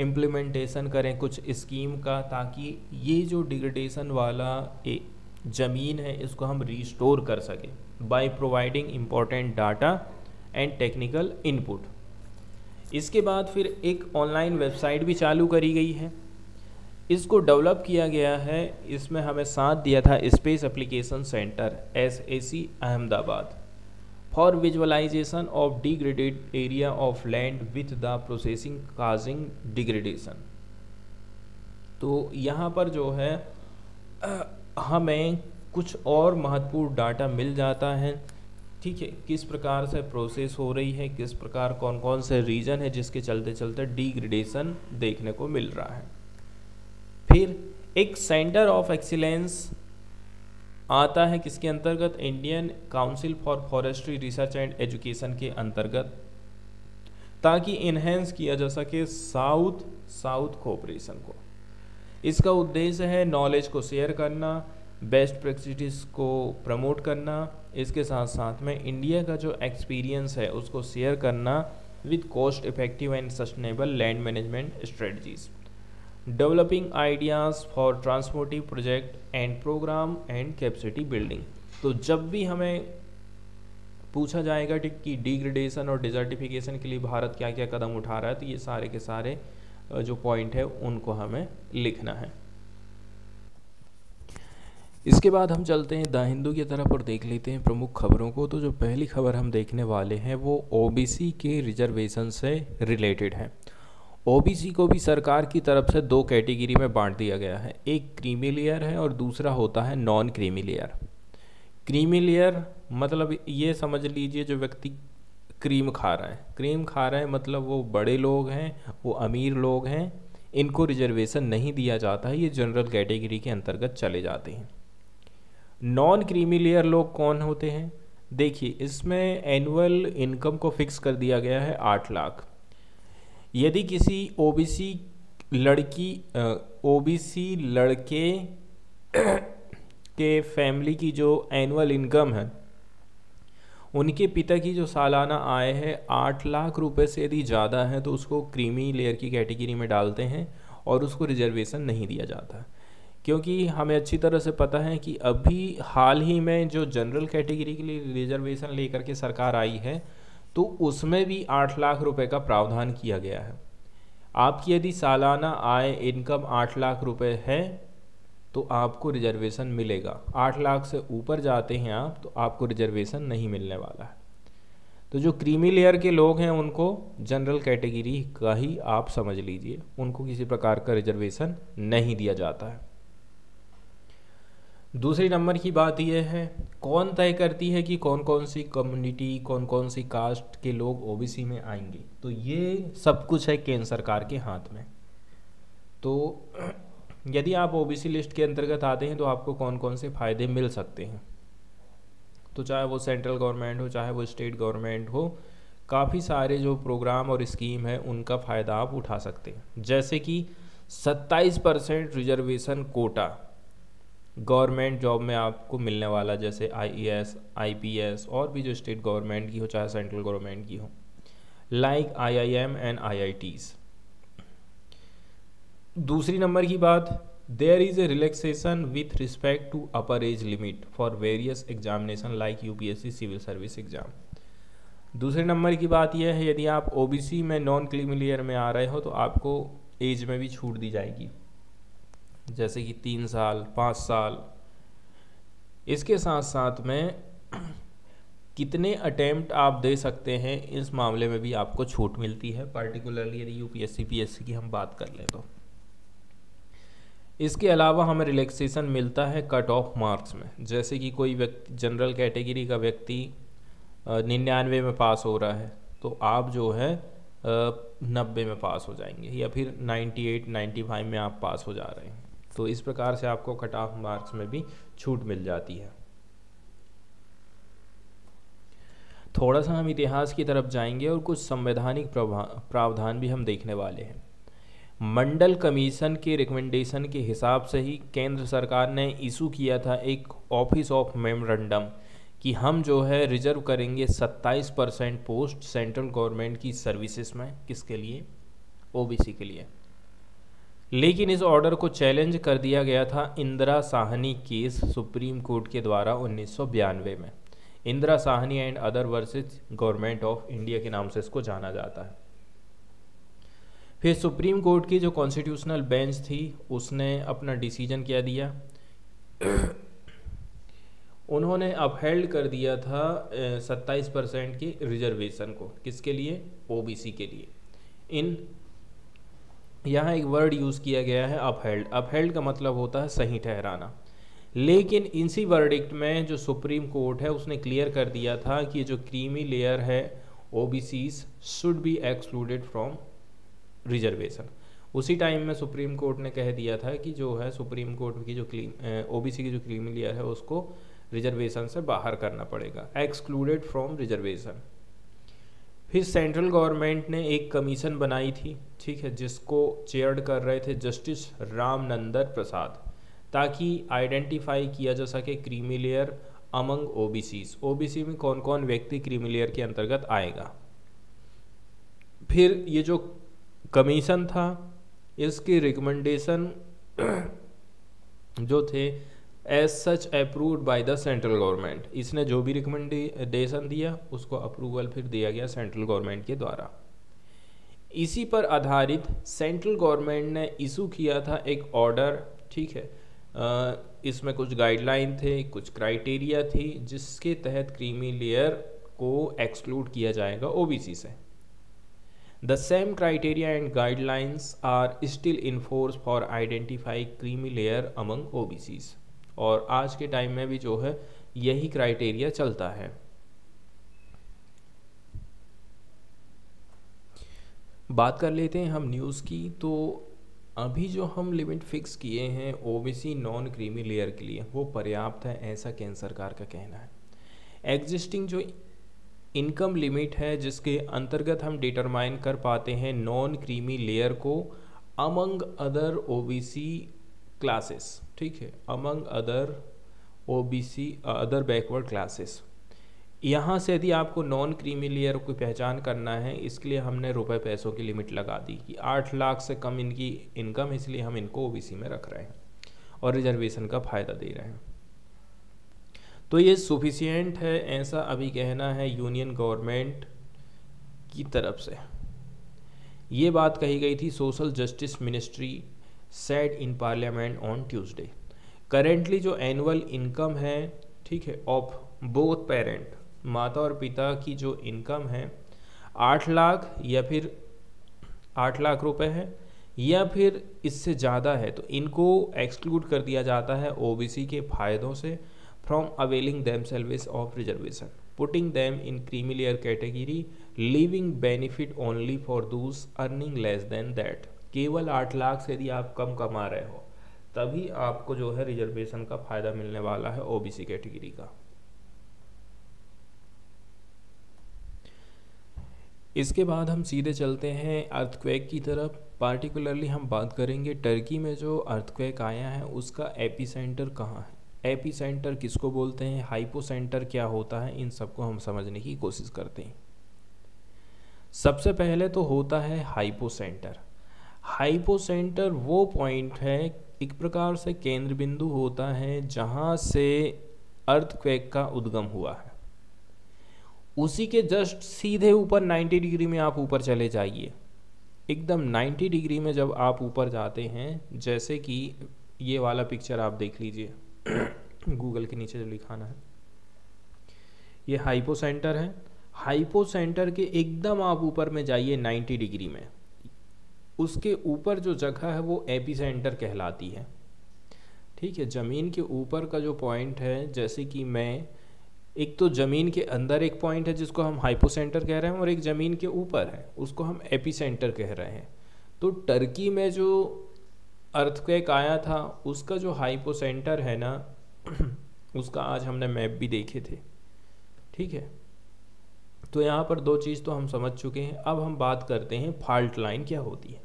इम्प्लीमेंटेशन करें कुछ स्कीम का, ताकि ये जो डिग्रेडेशन वाला ज़मीन है इसको हम रिस्टोर कर सकें by providing important data and technical input. इसके बाद फिर एक ऑनलाइन वेबसाइट भी चालू करी गई है, इसको डेवलप किया गया है। इसमें हमें साथ दिया था space application centre S A C Ahmedabad for visualisation of degraded area of land with the processing causing degradation. तो यहाँ पर जो है हमें कुछ और महत्वपूर्ण डाटा मिल जाता है, ठीक है, किस प्रकार से प्रोसेस हो रही है, किस प्रकार कौन कौन से रीजन है जिसके चलते चलते डिग्रेडेशन देखने को मिल रहा है। फिर एक सेंटर ऑफ एक्सीलेंस आता है किसके अंतर्गत, Indian council for forestry research and education के अंतर्गत, ताकि इन्हेंस किया जा सके साउथ साउथ कोऑपरेशन को। इसका उद्देश्य है नॉलेज को शेयर करना, बेस्ट प्रैक्टिस को प्रमोट करना, इसके साथ साथ में इंडिया का जो एक्सपीरियंस है उसको शेयर करना with cost effective and sustainable land management strategies, developing ideas for transformative project and programme and capacity building. तो जब भी हमें पूछा जाएगा कि डिग्रेडेशन और डिजर्टिफिकेशन के लिए भारत क्या क्या कदम उठा रहा है, तो ये सारे के सारे जो पॉइंट है उनको हमें लिखना है। इसके बाद हम चलते हैं द हिंदू की तरफ और देख लेते हैं प्रमुख खबरों को। तो जो पहली खबर हम देखने वाले हैं वो ओबीसी के रिजर्वेशन से रिलेटेड है। ओबीसी को भी सरकार की तरफ से दो कैटेगरी में बांट दिया गया है, एक क्रीमी लेयर है और दूसरा होता है non creamy layer. Creamy layer मतलब ये समझ लीजिए जो व्यक्ति क्रीम खा रहा है, क्रीम खा रहा है मतलब वो बड़े लोग हैं, वो अमीर लोग हैं, इनको रिजर्वेशन नहीं दिया जाता है, ये जनरल कैटेगरी के अंतर्गत चले जाते हैं। नॉन क्रीमी लेयर लोग कौन होते हैं, देखिए इसमें एनुअल इनकम को फिक्स कर दिया गया है आठ लाख। यदि किसी ओबीसी लड़की ओबीसी लड़के के फैमिली की जो एनुअल इनकम है, उनके पिता की जो सालाना आय है आठ लाख रुपए से यदि ज़्यादा है, तो उसको क्रीमी लेयर की कैटेगरी में डालते हैं और उसको रिजर्वेशन नहीं दिया जाता, क्योंकि हमें अच्छी तरह से पता है कि अभी हाल ही में जो जनरल कैटेगरी के लिए रिजर्वेशन लेकर के सरकार आई है तो उसमें भी आठ लाख रुपए का प्रावधान किया गया है। आपकी यदि सालाना आय इनकम आठ लाख रुपए है तो आपको रिजर्वेशन मिलेगा, आठ लाख से ऊपर जाते हैं आप तो आपको रिजर्वेशन नहीं मिलने वाला है। तो जो क्रीमी लेयर के लोग हैं उनको जनरल कैटेगरी का ही आप समझ लीजिए, उनको किसी प्रकार का रिजर्वेशन नहीं दिया जाता है। दूसरी नंबर की बात यह है, कौन तय करती है कि कौन कौन सी कम्युनिटी, कौन कौन सी कास्ट के लोग ओबीसी में आएंगे, तो ये सब कुछ है केंद्र सरकार के हाथ में। तो यदि आप ओबीसी लिस्ट के अंतर्गत आते हैं तो आपको कौन कौन से फ़ायदे मिल सकते हैं, तो चाहे वो सेंट्रल गवर्नमेंट हो चाहे वो स्टेट गवर्नमेंट हो, काफ़ी सारे जो प्रोग्राम और स्कीम है उनका फ़ायदा आप उठा सकते हैं। जैसे कि सत्ताईस percent reservation quota government job में आपको मिलने वाला, जैसे I A S, I P S और भी जो स्टेट गवर्नमेंट की हो चाहे सेंट्रल गवर्नमेंट की हो, like I I M and I I Ts. दूसरी नंबर की बात, there is a relaxation with respect to upper age limit for various examination like UPSC civil service exam. दूसरे नंबर की बात यह है यदि आप ओबीसी में नॉन क्रीमीलेयर में आ रहे हो तो आपको एज में भी छूट दी जाएगी, जैसे कि तीन साल पाँच साल। इसके साथ साथ में कितने अटैम्प्ट आप दे सकते हैं इस मामले में भी आपको छूट मिलती है, पर्टिकुलरली यदि यूपीएससी पीएससी की हम बात कर लें तो। इसके अलावा हमें रिलैक्सेशन मिलता है कट ऑफ मार्क्स में, जैसे कि कोई व्यक्ति जनरल कैटेगरी का व्यक्ति निन्यानवे में पास हो रहा है तो आप जो है नब्बे में पास हो जाएंगे या फिर अट्ठानवे, पचानवे में आप पास हो जा रहे हैं, तो इस प्रकार से आपको कट ऑफ मार्क्स में भी छूट मिल जाती है। थोड़ा सा हम इतिहास की तरफ जाएंगे और कुछ संवैधानिक प्रावधान भी हम देखने वाले हैं। मंडल कमीशन के रिकमेंडेशन के हिसाब से ही केंद्र सरकार ने इशू किया था एक ऑफिस ऑफ मेमोरेंडम कि हम जो है रिजर्व करेंगे सत्ताईस परसेंट पोस्ट सेंट्रल गवर्नमेंट की सर्विसेज में, किसके लिए? ओबीसी के लिए। लेकिन इस ऑर्डर को चैलेंज कर दिया गया था Indira Sahni case Supreme Court के द्वारा उन्नीस सौ बयानवे में। Indira Sahni and other versus government of India के नाम से इसको जाना जाता है। फिर सुप्रीम कोर्ट की जो कॉन्स्टिट्यूशनल बेंच थी उसने अपना डिसीजन क्या दिया, उन्होंने अपहेल्ड कर दिया था सत्ताईस परसेंट की रिजर्वेशन को, किसके लिए? ओबीसी के लिए। इन यहाँ एक वर्ड यूज़ किया गया है अपहेल्ड, अपहेल्ड का मतलब होता है सही ठहराना। लेकिन इसी वर्डिक्ट में जो सुप्रीम कोर्ट है उसने क्लियर कर दिया था कि जो क्रीमी लेयर है OBCs should be excluded from reservation. उसी टाइम में सुप्रीम कोर्ट ने कह दिया था कि जो है सुप्रीम कोर्ट की जो क्लीम ओबीसी की जो क्रीमी लेयर है उसको रिजर्वेशन से बाहर करना पड़ेगा, एक्सक्लूडेड फ्रॉम रिजर्वेशन। फिर सेंट्रल गवर्नमेंट ने एक कमीशन बनाई थी, ठीक है, जिसको चेयर्ड कर रहे थे जस्टिस रामनंदन प्रसाद, ताकि आइडेंटिफाई किया जा सके creamy layer among OBCs, OBC में कौन कौन व्यक्ति क्रीमी लेयर के अंतर्गत आएगा। फिर ये जो कमीशन था इसकी रिकमेंडेशन जो थे as such approved by the central government, इसने जो भी रिकमेंडेशन दिया उसको अप्रूवल फिर दिया गया सेंट्रल गवर्नमेंट के द्वारा। इसी पर आधारित सेंट्रल गवर्नमेंट ने इशू किया था एक ऑर्डर, ठीक है, इसमें कुछ गाइडलाइन थे कुछ क्राइटेरिया थी जिसके तहत क्रीमी लेयर को एक्सक्लूड किया जाएगा ओबीसी से। The same criteria and guidelines are still in force for identifying creamy layer among O B Cs. और आज के टाइम में भी जो है यही क्राइटेरिया चलता है। बात कर लेते हैं हम न्यूज़ की, तो अभी जो हम लिमिट फिक्स किए हैं ओबीसी नॉन क्रीमी लेयर के लिए वो पर्याप्त है, ऐसा केंद्र सरकार का कहना है। एग्जिस्टिंग जो इनकम लिमिट है जिसके अंतर्गत हम डिटरमाइन कर पाते हैं नॉन क्रीमी लेयर को अमंग अदर ओबीसी क्लासेस, ठीक है, among other OBC other backward classes. यहाँ से यदि आपको नॉन क्रीमी लेयर की पहचान करना है, इसके लिए हमने रुपए पैसों की लिमिट लगा दी कि आठ लाख से कम इनकी इनकम, इसलिए हम इनको ओबीसी में रख रहे हैं और रिजर्वेशन का फ़ायदा दे रहे हैं। तो ये सफिशिएंट है, ऐसा अभी कहना है यूनियन गवर्नमेंट की तरफ से। ये बात कही गई थी social justice ministry said in parliament on Tuesday. Currently जो एनुअल इनकम है, ठीक है, ऑफ बोथ पेरेंट, माता और पिता की जो इनकम है आठ लाख या फिर आठ लाख रुपए है या फिर इससे ज़्यादा है, तो इनको एक्सक्लूड कर दिया जाता है ओबीसी के फ़ायदों से from availing themselves of reservation, putting them in creamy layer category, leaving benefit only for those earning less than that. केवल आठ लाख से यदि आप कम कमा रहे हो तभी आपको जो है रिजर्वेशन का फ़ायदा मिलने वाला है ओबीसी कैटेगरी का। इसके बाद हम सीधे चलते हैं अर्थक्वेक की तरफ। पार्टिकुलरली हम बात करेंगे टर्की में जो अर्थक्वेक आया है उसका एपिसेंटर कहाँ है, एपी सेंटर किसको बोलते हैं, हाइपो सेंटर क्या होता है, इन सबको हम समझने की कोशिश करते हैं। सबसे पहले तो होता है हाइपो सेंटर। हाइपोसेंटर वो पॉइंट है, एक प्रकार से केंद्र बिंदु होता है जहाँ से अर्थक्वेक का उद्गम हुआ है। उसी के जस्ट सीधे ऊपर नब्बे डिग्री में आप ऊपर चले जाइए, एकदम नब्बे डिग्री में जब आप ऊपर जाते हैं, जैसे कि ये वाला पिक्चर आप देख लीजिए, गूगल के नीचे जो लिखाना है, ये हाइपो सेंटर है। हाइपो सेंटर के एकदम आप ऊपर में जाइए नब्बे डिग्री में, उसके ऊपर जो जगह है वो एपी सेंटर कहलाती है। ठीक है, ज़मीन के ऊपर का जो पॉइंट है, जैसे कि मैं, एक तो ज़मीन के अंदर एक पॉइंट है जिसको हम हाइपो सेंटर कह रहे हैं, और एक ज़मीन के ऊपर है उसको हम एपी सेंटर कह रहे हैं। तो टर्की में जो अर्थक्वेक आया था उसका जो हाइपो सेंटर है ना, उसका आज हमने मैप भी देखे थे। ठीक है, तो यहाँ पर दो चीज़ तो हम समझ चुके हैं। अब हम बात करते हैं फॉल्ट लाइन क्या होती है।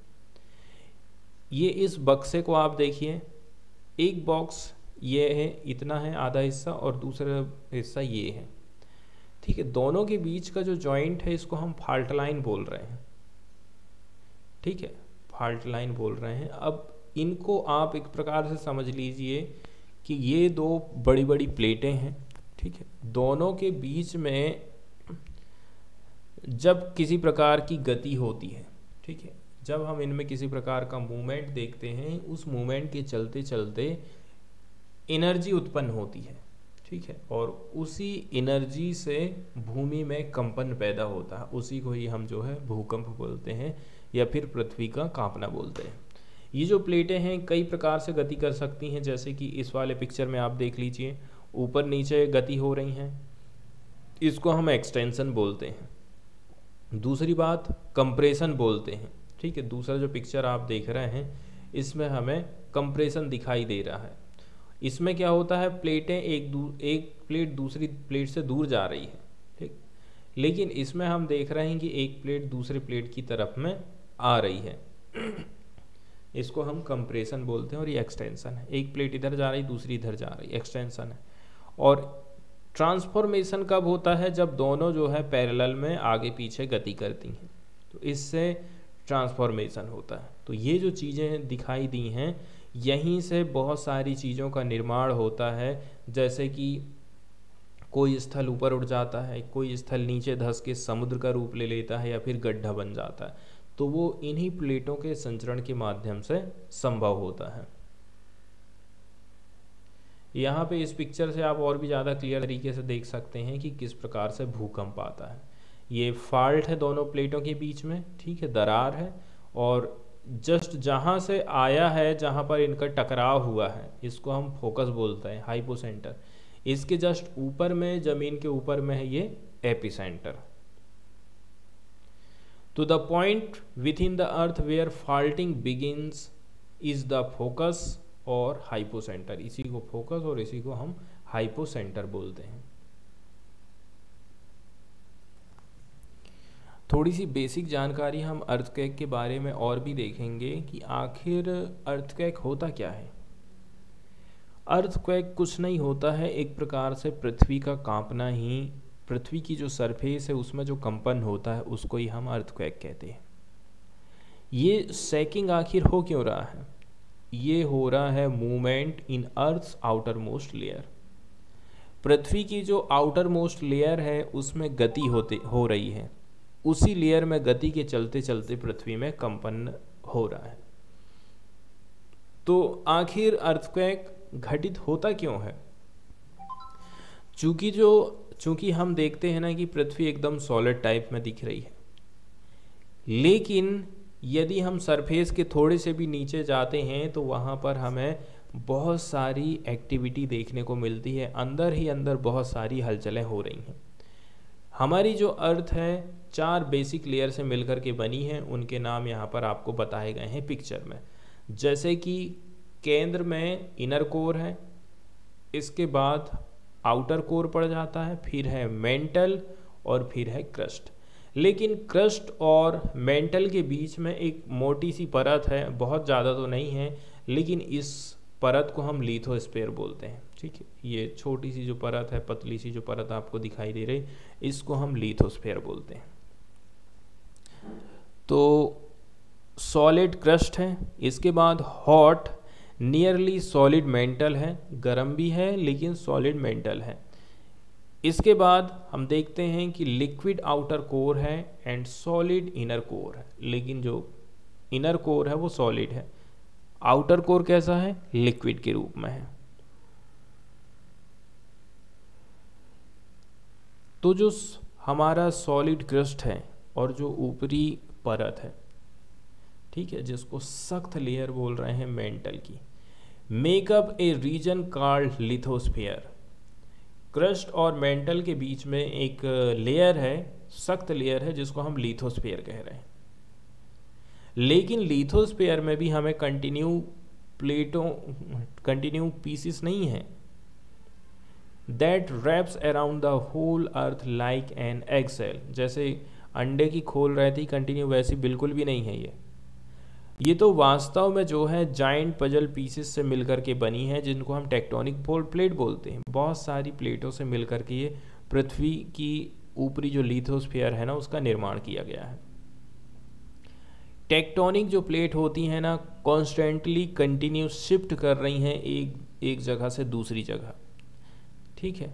ये इस बक्से को आप देखिए, एक बॉक्स ये है, इतना है आधा हिस्सा, और दूसरा हिस्सा ये है। ठीक है, दोनों के बीच का जो जॉइंट है इसको हम फॉल्ट लाइन बोल रहे हैं। ठीक है, फॉल्ट लाइन बोल रहे हैं। अब इनको आप एक प्रकार से समझ लीजिए कि ये दो बड़ी बड़ी प्लेटें हैं। ठीक है, दोनों के बीच में जब किसी प्रकार की गति होती है, ठीक है, जब हम इनमें किसी प्रकार का मूवमेंट देखते हैं, उस मूवमेंट के चलते चलते एनर्जी उत्पन्न होती है। ठीक है, और उसी एनर्जी से भूमि में कंपन पैदा होता है, उसी को ही हम जो है भूकंप बोलते हैं, या फिर पृथ्वी का कांपना बोलते हैं। ये जो प्लेटें हैं कई प्रकार से गति कर सकती हैं, जैसे कि इस वाले पिक्चर में आप देख लीजिए, ऊपर नीचे गति हो रही हैं, इसको हम एक्सटेंशन बोलते हैं। दूसरी बात, कंप्रेशन बोलते हैं। ठीक है, दूसरा जो पिक्चर आप देख रहे हैं इसमें हमें कंप्रेशन दिखाई दे रहा है। इसमें क्या होता है, प्लेटें एक दू एक प्लेट दूसरी प्लेट से दूर जा रही है। ठीक, लेकिन इसमें हम देख रहे हैं कि एक प्लेट दूसरे प्लेट की तरफ में आ रही है, इसको हम कंप्रेशन बोलते हैं, और ये एक्सटेंशन है। एक प्लेट इधर जा रही, दूसरी इधर जा रही, एक्सटेंशन है। और ट्रांसफॉर्मेशन कब होता है, जब दोनों जो है पैरेलल में आगे पीछे गति करती हैं, तो इससे ट्रांसफॉर्मेशन होता है। तो ये जो चीज़ें दिखाई दी हैं, यहीं से बहुत सारी चीज़ों का निर्माण होता है, जैसे कि कोई स्थल ऊपर उठ जाता है, कोई स्थल नीचे धंस के समुद्र का रूप ले लेता है, या फिर गड्ढा बन जाता है, तो वो इन्हीं प्लेटों के संचरण के माध्यम से संभव होता है। यहाँ पे इस पिक्चर से आप और भी ज़्यादा क्लियर तरीके से देख सकते हैं कि किस प्रकार से भूकंप आता है। ये फॉल्ट है दोनों प्लेटों के बीच में, ठीक है, दरार है, और जस्ट जहाँ से आया है, जहाँ पर इनका टकराव हुआ है, इसको हम फोकस बोलते हैं, हाइपोसेंटर। इसके जस्ट ऊपर में, ज़मीन के ऊपर में है ये एपिसेंटर। तो the point within the earth where faulting begins is the focus और हाइपोसेंटर। इसी को फोकस और इसी को हम हाइपोसेंटर बोलते हैं। थोड़ी सी बेसिक जानकारी हम अर्थक्वेक के बारे में और भी देखेंगे कि आखिर अर्थक्वेक होता क्या है। अर्थक्वेक कुछ नहीं होता है, एक प्रकार से पृथ्वी का कांपना ही, पृथ्वी की जो सरफेस है उसमें जो कंपन होता है उसको ही हम अर्थक्वेक कहते हैं। ये सैकिंग आखिर हो क्यों रहा है, ये हो रहा है movement in earth's outermost layer. पृथ्वी की जो आउटर मोस्ट लेयर है उसमें गति होते हो रही है, उसी लेयर में गति के चलते चलते पृथ्वी में कंपन हो रहा है। तो आखिर अर्थक्वेक घटित होता क्यों है, चूँकि जो चूँकि हम देखते हैं ना कि पृथ्वी एकदम सॉलिड टाइप में दिख रही है, लेकिन यदि हम सरफेस के थोड़े से भी नीचे जाते हैं तो वहाँ पर हमें बहुत सारी एक्टिविटी देखने को मिलती है, अंदर ही अंदर बहुत सारी हलचलें हो रही हैं। हमारी जो अर्थ है चार बेसिक लेयर से मिलकर के बनी है, उनके नाम यहाँ पर आपको बताए गए हैं पिक्चर में, जैसे कि केंद्र में इनर कोर है, इसके बाद आउटर कोर पड़ जाता है, फिर है मेंटल, और फिर है क्रस्ट। लेकिन क्रस्ट और मेंटल के बीच में एक मोटी सी परत है, बहुत ज़्यादा तो नहीं है, लेकिन इस परत को हम लीथोस्फीयर बोलते हैं। ठीक है, ये छोटी सी जो परत है, पतली सी जो परत आपको दिखाई दे रही, इसको हम लीथोस्फीयर बोलते हैं। तो सॉलिड क्रस्ट है, इसके बाद हॉट नियरली सॉलिड मेंटल है, गर्म भी है लेकिन सॉलिड मेंटल है। इसके बाद हम देखते हैं कि लिक्विड आउटर कोर है एंड सॉलिड इनर कोर है, लेकिन जो इनर कोर है वो सॉलिड है, आउटर कोर कैसा है, लिक्विड के रूप में है। तो जो हमारा सॉलिड क्रस्ट है और जो ऊपरी परत है, ठीक है, जिसको सख्त लेयर बोल रहे हैं मेंटल की, make up a region called lithosphere. Crust और मेंटल के बीच में एक लेयर है, सख्त लेयर है, जिसको हम लिथोस्फीयर कह रहे हैं। लेकिन लिथोस्फीयर में भी हमें कंटिन्यू प्लेटों कंटिन्यू पीसीस नहीं हैं। That wraps around the whole earth like an eggshell, जैसे अंडे की खोल रहती कंटिन्यू वैसी बिल्कुल भी नहीं है ये ये तो वास्तव में जो है जाइंट पजल पीसेस से मिलकर के बनी है, जिनको हम टेक्टोनिक प्लेट बोलते हैं। बहुत सारी प्लेटों से मिलकर के ये पृथ्वी की ऊपरी जो लिथोस्फीयर है ना, उसका निर्माण किया गया है। टेक्टोनिक जो प्लेट होती है ना, कॉन्स्टेंटली कंटिन्यू शिफ्ट कर रही हैं एक एक जगह से दूसरी जगह, ठीक है,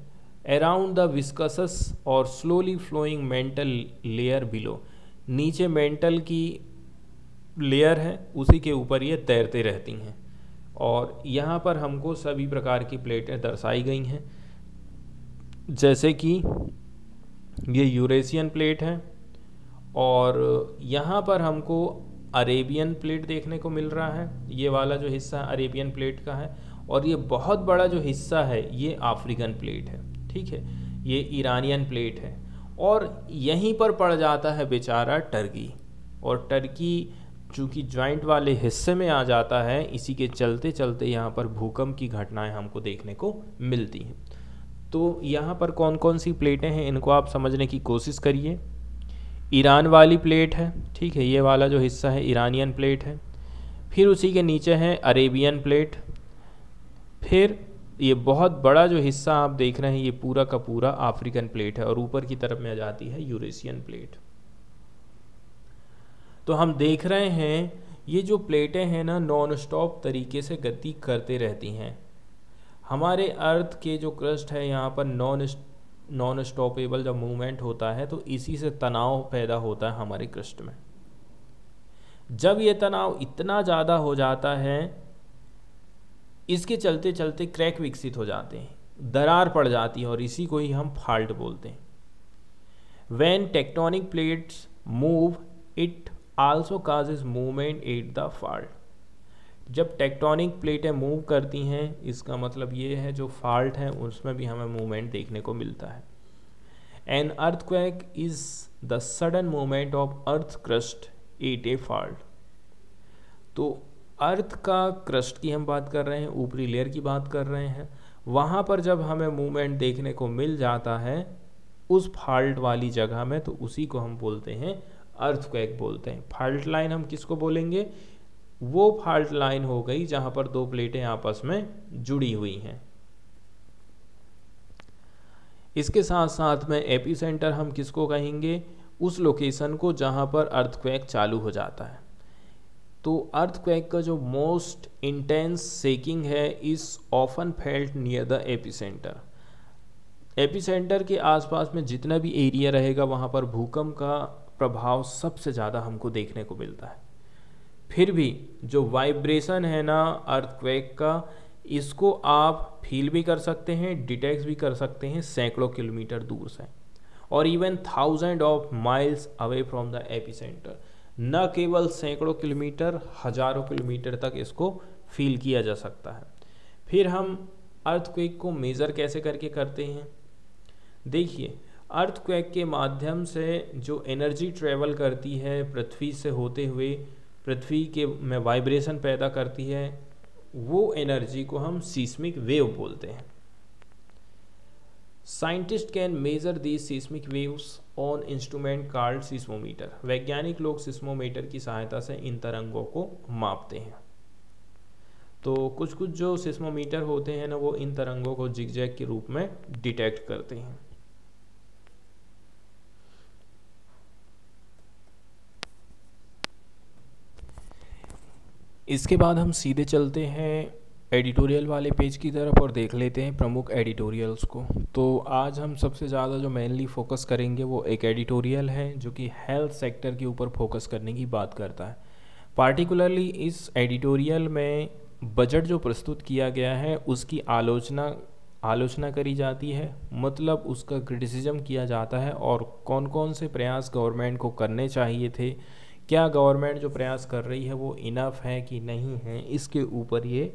अराउंड द विस्कसस और slowly flowing mantle layer below. नीचे मेंटल की लेयर है, उसी के ऊपर ये तैरते रहती हैं, और यहाँ पर हमको सभी प्रकार की प्लेटें दर्शाई गई हैं, जैसे कि ये यूरेशियन प्लेट है, और यहाँ पर हमको अरेबियन प्लेट देखने को मिल रहा है। ये वाला जो हिस्सा अरेबियन प्लेट का है, और ये बहुत बड़ा जो हिस्सा है ये अफ्रीकन प्लेट है, ठीक है, ये ईरानियन प्लेट है, और यहीं पर पड़ जाता है बेचारा टर्की। और टर्की चूँकि ज्वाइंट वाले हिस्से में आ जाता है, इसी के चलते चलते यहाँ पर भूकंप की घटनाएं हमको देखने को मिलती हैं। तो यहाँ पर कौन कौन सी प्लेटें हैं, इनको आप समझने की कोशिश करिए। ईरान वाली प्लेट है, ठीक है, ये वाला जो हिस्सा है ईरानियन प्लेट है, फिर उसी के नीचे है अरेबियन प्लेट, फिर ये बहुत बड़ा जो हिस्सा आप देख रहे हैं ये पूरा का पूरा अफ्रीकन प्लेट है, और ऊपर की तरफ में आ जाती है यूरेशियन प्लेट। तो हम देख रहे हैं ये जो प्लेटें हैं ना, नॉन स्टॉप तरीके से गति करते रहती हैं। हमारे अर्थ के जो क्रस्ट है यहाँ पर नॉन नॉन स्टॉपेबल जब मूवमेंट होता है, तो इसी से तनाव पैदा होता है हमारे क्रस्ट में। जब ये तनाव इतना ज़्यादा हो जाता है, इसके चलते चलते क्रैक विकसित हो जाते हैं, दरार पड़ जाती है, और इसी को ही हम फॉल्ट बोलते हैं। When tectonic plates move, it also causes movement at the fault. जब टेक्टोनिक प्लेटें मूव करती हैं, इसका मतलब ये है जो फॉल्ट है उसमें भी हमें मूवमेंट देखने को मिलता है। An earthquake is the sudden movement of earth crust at a fault. तो अर्थ का क्रस्ट की हम बात कर रहे हैं, ऊपरी लेयर की बात कर रहे हैं, वहाँ पर जब हमें मूवमेंट देखने को मिल जाता है उस फॉल्ट वाली जगह में, तो उसी को हम बोलते हैं अर्थक्वेक बोलते हैं। फॉल्ट लाइन हम किसको बोलेंगे, वो फॉल्ट लाइन हो गई जहाँ पर दो प्लेटें आपस में जुड़ी हुई हैं। इसके साथ साथ में एपिसेंटर हम किसको कहेंगे, उस लोकेशन को जहाँ पर अर्थक्वेक चालू हो जाता है। तो अर्थक्वेक का जो मोस्ट इंटेंस शेकिंग है is often felt near the एपिसेंटर। एपिसेंटर के आसपास में जितना भी एरिया रहेगा वहाँ पर भूकंप का प्रभाव सबसे ज़्यादा हमको देखने को मिलता है। फिर भी जो वाइब्रेशन है ना अर्थक्वेक का, इसको आप फील भी कर सकते हैं, डिटेक्ट भी कर सकते हैं सैकड़ों किलोमीटर दूर से, और even thousand of miles away from the एपिसेंटर। न केवल सैकड़ों किलोमीटर, हजारों किलोमीटर तक इसको फील किया जा सकता है। फिर हम अर्थक्वेक को मेज़र कैसे करके करते हैं, देखिए अर्थक्वेक के माध्यम से जो एनर्जी ट्रेवल करती है पृथ्वी से होते हुए, पृथ्वी के में वाइब्रेशन पैदा करती है, वो एनर्जी को हम सीस्मिक वेव बोलते हैं। Scientist can measure these seismic waves on instrument called seismometer. वैज्ञानिक लोग सीस्मोमीटर की सहायता से इन तरंगों को मापते हैं। तो कुछ कुछ जो सीस्मोमीटर होते हैं ना, वो इन तरंगों को जिगजैग के रूप में डिटेक्ट करते हैं। इसके बाद हम सीधे चलते हैं एडिटोरियल वाले पेज की तरफ और देख लेते हैं प्रमुख एडिटोरियल्स को। तो आज हम सबसे ज़्यादा जो मेनली फोकस करेंगे वो एक एडिटोरियल है जो कि हेल्थ सेक्टर के ऊपर फोकस करने की बात करता है। पार्टिकुलरली इस एडिटोरियल में बजट जो प्रस्तुत किया गया है उसकी आलोचना आलोचना करी जाती है, मतलब उसका क्रिटिसिज्म किया जाता है और कौन कौन से प्रयास गवर्नमेंट को करने चाहिए थे, क्या गवर्नमेंट जो प्रयास कर रही है वो इनफ है कि नहीं है, इसके ऊपर ये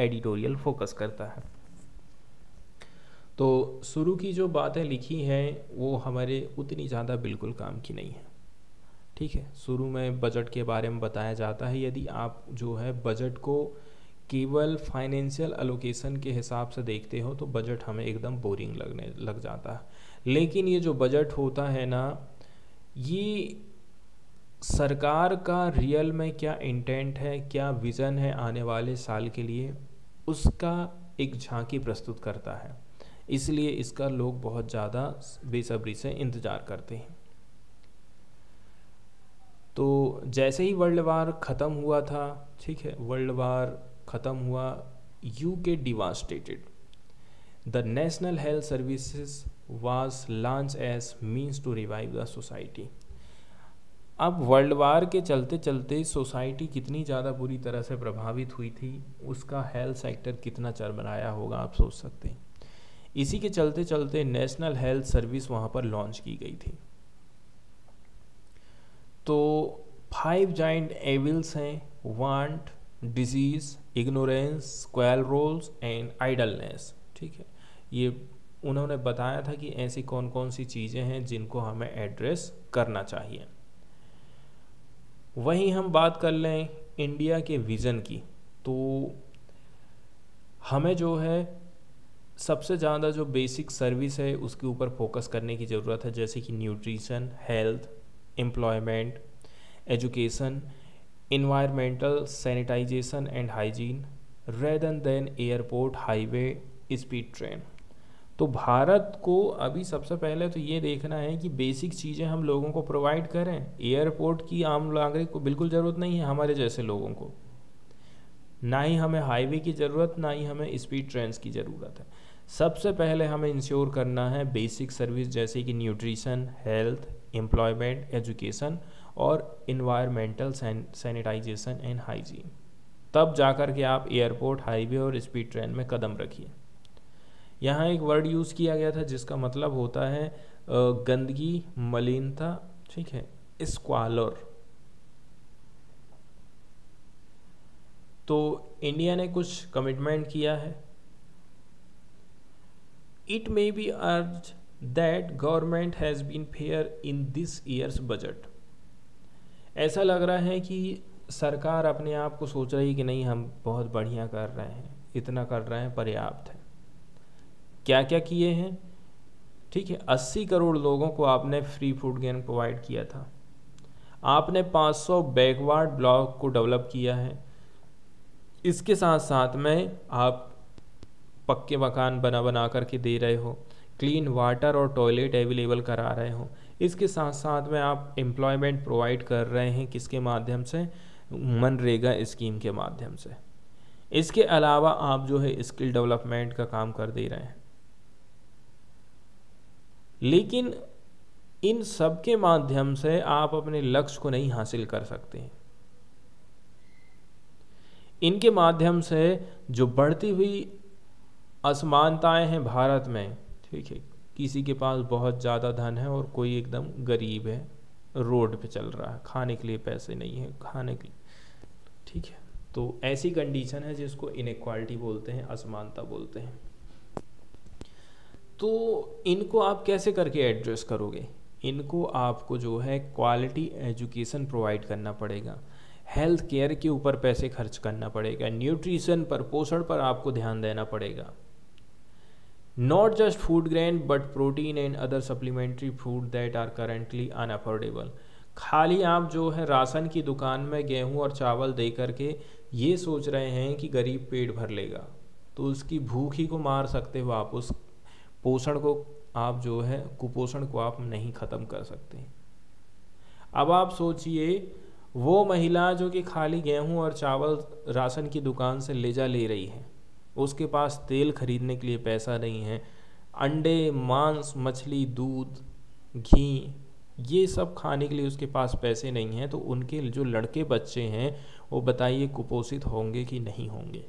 एडिटोरियल फोकस करता है। तो शुरू की जो बातें लिखी हैं वो हमारे उतनी ज़्यादा बिल्कुल काम की नहीं है, ठीक है। शुरू में बजट के बारे में बताया जाता है, यदि आप जो है बजट को केवल फाइनेंशियल एलोकेशन के हिसाब से देखते हो तो बजट हमें एकदम बोरिंग लगने लग जाता है। लेकिन ये जो बजट होता है ना, ये सरकार का रियल में क्या इंटेंट है, क्या विज़न है आने वाले साल के लिए, उसका एक झांकी प्रस्तुत करता है। इसलिए इसका लोग बहुत ज़्यादा बेसब्री से इंतज़ार करते हैं। तो जैसे ही वर्ल्ड वार ख़त्म हुआ था, ठीक है, वर्ल्ड वार ख़त्म हुआ, UK devastated, the national health services was launch as means to revive the society. अब वर्ल्ड वार के चलते चलते सोसाइटी कितनी ज़्यादा बुरी तरह से प्रभावित हुई थी, उसका हेल्थ सेक्टर कितना चरमराया होगा आप सोच सकते हैं। इसी के चलते चलते नेशनल हेल्थ सर्विस वहाँ पर लॉन्च की गई थी। तो फाइव जाइंट एविल्स हैं, want, disease, ignorance, squalor and idleness, ठीक है। ये उन्होंने बताया था कि ऐसी कौन कौन सी चीज़ें हैं जिनको हमें एड्रेस करना चाहिए। वहीं हम बात कर लें इंडिया के विज़न की, तो हमें जो है सबसे ज़्यादा जो बेसिक सर्विस है उसके ऊपर फोकस करने की ज़रूरत है, जैसे कि nutrition, health, employment, education, environmental, sanitisation and hygiene, rather than airport, highway, speed train. तो भारत को अभी सबसे पहले तो ये देखना है कि बेसिक चीज़ें हम लोगों को प्रोवाइड करें। एयरपोर्ट की आम नागरिक को बिल्कुल ज़रूरत नहीं है, हमारे जैसे लोगों को, ना ही हमें हाईवे की ज़रूरत, ना ही हमें स्पीड ट्रेन्स की ज़रूरत है। सबसे पहले हमें इंश्योर करना है बेसिक सर्विस जैसे कि न्यूट्रिशन, हेल्थ, एम्प्लॉयमेंट, एजुकेशन और इन्वायरमेंटल, सैनिटाइजेशन एंड हाइजीन, तब जा कर के आप एयरपोर्ट, हाईवे और स्पीड ट्रेन में कदम रखिए। यहाँ एक वर्ड यूज़ किया गया था जिसका मतलब होता है गंदगी, मलिनता, ठीक है, स्क्वालर। तो इंडिया ने कुछ कमिटमेंट किया है। इट मे बी अर्ज that government has been fair in this year's budget. ऐसा लग रहा है कि सरकार अपने आप को सोच रही है कि नहीं, हम बहुत बढ़िया कर रहे हैं, इतना कर रहे हैं, पर्याप्त है। क्या क्या किए हैं, ठीक है, अस्सी करोड़ लोगों को आपने फ्री फूड गेन प्रोवाइड किया था, आपने पाँच सौ बैकवर्ड ब्लॉक को डेवलप किया है, इसके साथ साथ में आप पक्के मकान बना बना करके दे रहे हो, क्लीन वाटर और टॉयलेट अवेलेबल करा रहे हो, इसके साथ साथ में आप एम्प्लॉयमेंट प्रोवाइड कर रहे हैं, किसके माध्यम से, मनरेगा स्कीम के माध्यम से। इसके अलावा आप जो है स्किल डेवलपमेंट का काम कर दे रहे हैं। लेकिन इन सब के माध्यम से आप अपने लक्ष्य को नहीं हासिल कर सकते हैं। इनके माध्यम से जो बढ़ती हुई असमानताएं हैं भारत में, ठीक है, किसी के पास बहुत ज़्यादा धन है और कोई एकदम गरीब है, रोड पे चल रहा है, खाने के लिए पैसे नहीं है, खाने के लिए, ठीक है। तो ऐसी कंडीशन है जिसको इनइक्वालिटी बोलते हैं, असमानता बोलते हैं। तो इनको आप कैसे करके एड्रेस करोगे? इनको आपको जो है क्वालिटी एजुकेशन प्रोवाइड करना पड़ेगा, हेल्थ केयर के ऊपर पैसे खर्च करना पड़ेगा, न्यूट्रिशन पर, पोषण पर आपको ध्यान देना पड़ेगा। Not just food grain but protein and other supplementary food that are currently unaffordable. खाली आप जो है राशन की दुकान में गेहूं और चावल दे करके ये सोच रहे हैं कि गरीब पेट भर लेगा, तो उसकी भूख ही को मार सकते हो आप, उस पोषण को आप जो है कुपोषण को आप नहीं ख़त्म कर सकते। अब आप सोचिए वो महिला जो कि खाली गेहूं और चावल राशन की दुकान से ले जा ले रही है, उसके पास तेल खरीदने के लिए पैसा नहीं है, अंडे, मांस, मछली, दूध, घी ये सब खाने के लिए उसके पास पैसे नहीं हैं, तो उनके जो लड़के बच्चे हैं वो बताइए कुपोषित होंगे कि नहीं होंगे।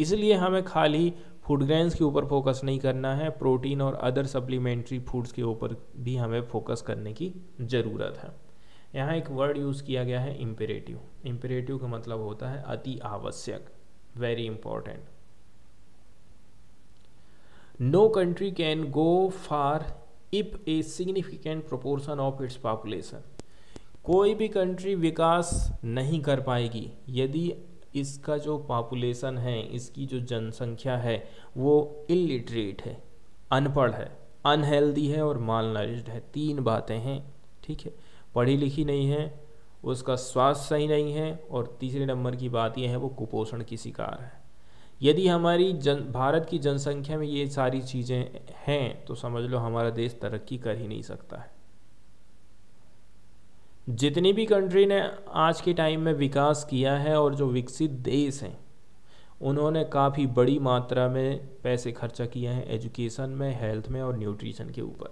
इसलिए हमें खाली फूड ग्रेन्स के ऊपर फोकस नहीं करना है, प्रोटीन और अदर सप्लीमेंट्री फूड्स के ऊपर भी हमें फोकस करने की ज़रूरत है। यहाँ एक वर्ड यूज़ किया गया है इम्पेरेटिव। इम्पेरेटिव का मतलब होता है अति आवश्यक, very important. No country can go far if a significant proportion of its population. कोई भी कंट्री विकास नहीं कर पाएगी यदि इसका जो पॉपुलेशन है, इसकी जो जनसंख्या है वो इलिटरेट है, अनपढ़ है, अनहेल्दी है और मालनरिश्ड है। तीन बातें हैं, ठीक है। पढ़ी लिखी नहीं है, उसका स्वास्थ्य सही नहीं है, और तीसरे नंबर की बात यह है वो कुपोषण की शिकार है। यदि हमारी जन भारत की जनसंख्या में ये सारी चीज़ें हैं तो समझ लो हमारा देश तरक्की कर ही नहीं सकता है। जितनी भी कंट्री ने आज के टाइम में विकास किया है और जो विकसित देश हैं उन्होंने काफ़ी बड़ी मात्रा में पैसे खर्चा किए हैं एजुकेशन में, हेल्थ में और न्यूट्रिशन के ऊपर।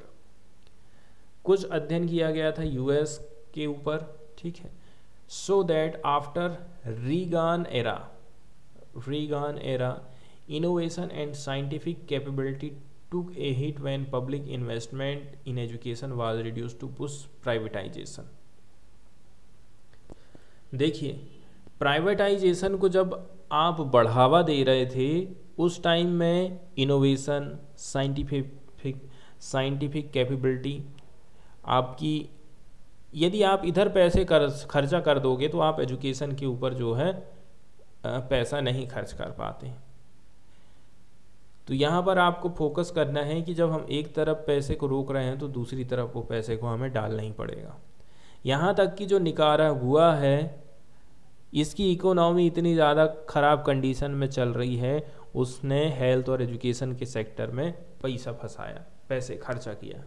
कुछ अध्ययन किया गया था यूएस के ऊपर, ठीक है। So that after Reagan era Reagan era innovation and scientific capability took a hit when public investment in education was reduce to push privatisation. देखिए, प्राइवेटाइजेशन को जब आप बढ़ावा दे रहे थे उस टाइम में इनोवेशन, साइंटिफिक साइंटिफिक कैपेबिलिटी आपकी, यदि आप इधर पैसे कर खर्चा कर दोगे तो आप एजुकेशन के ऊपर जो है पैसा नहीं खर्च कर पाते। तो यहाँ पर आपको फोकस करना है कि जब हम एक तरफ पैसे को रोक रहे हैं तो दूसरी तरफ वो पैसे को हमें डालना ही पड़ेगा। यहाँ तक कि जो निकारागुआ है, इसकी इकोनॉमी इतनी ज़्यादा ख़राब कंडीशन में चल रही है, उसने हेल्थ और एजुकेशन के सेक्टर में पैसा फंसाया, पैसे खर्चा किया।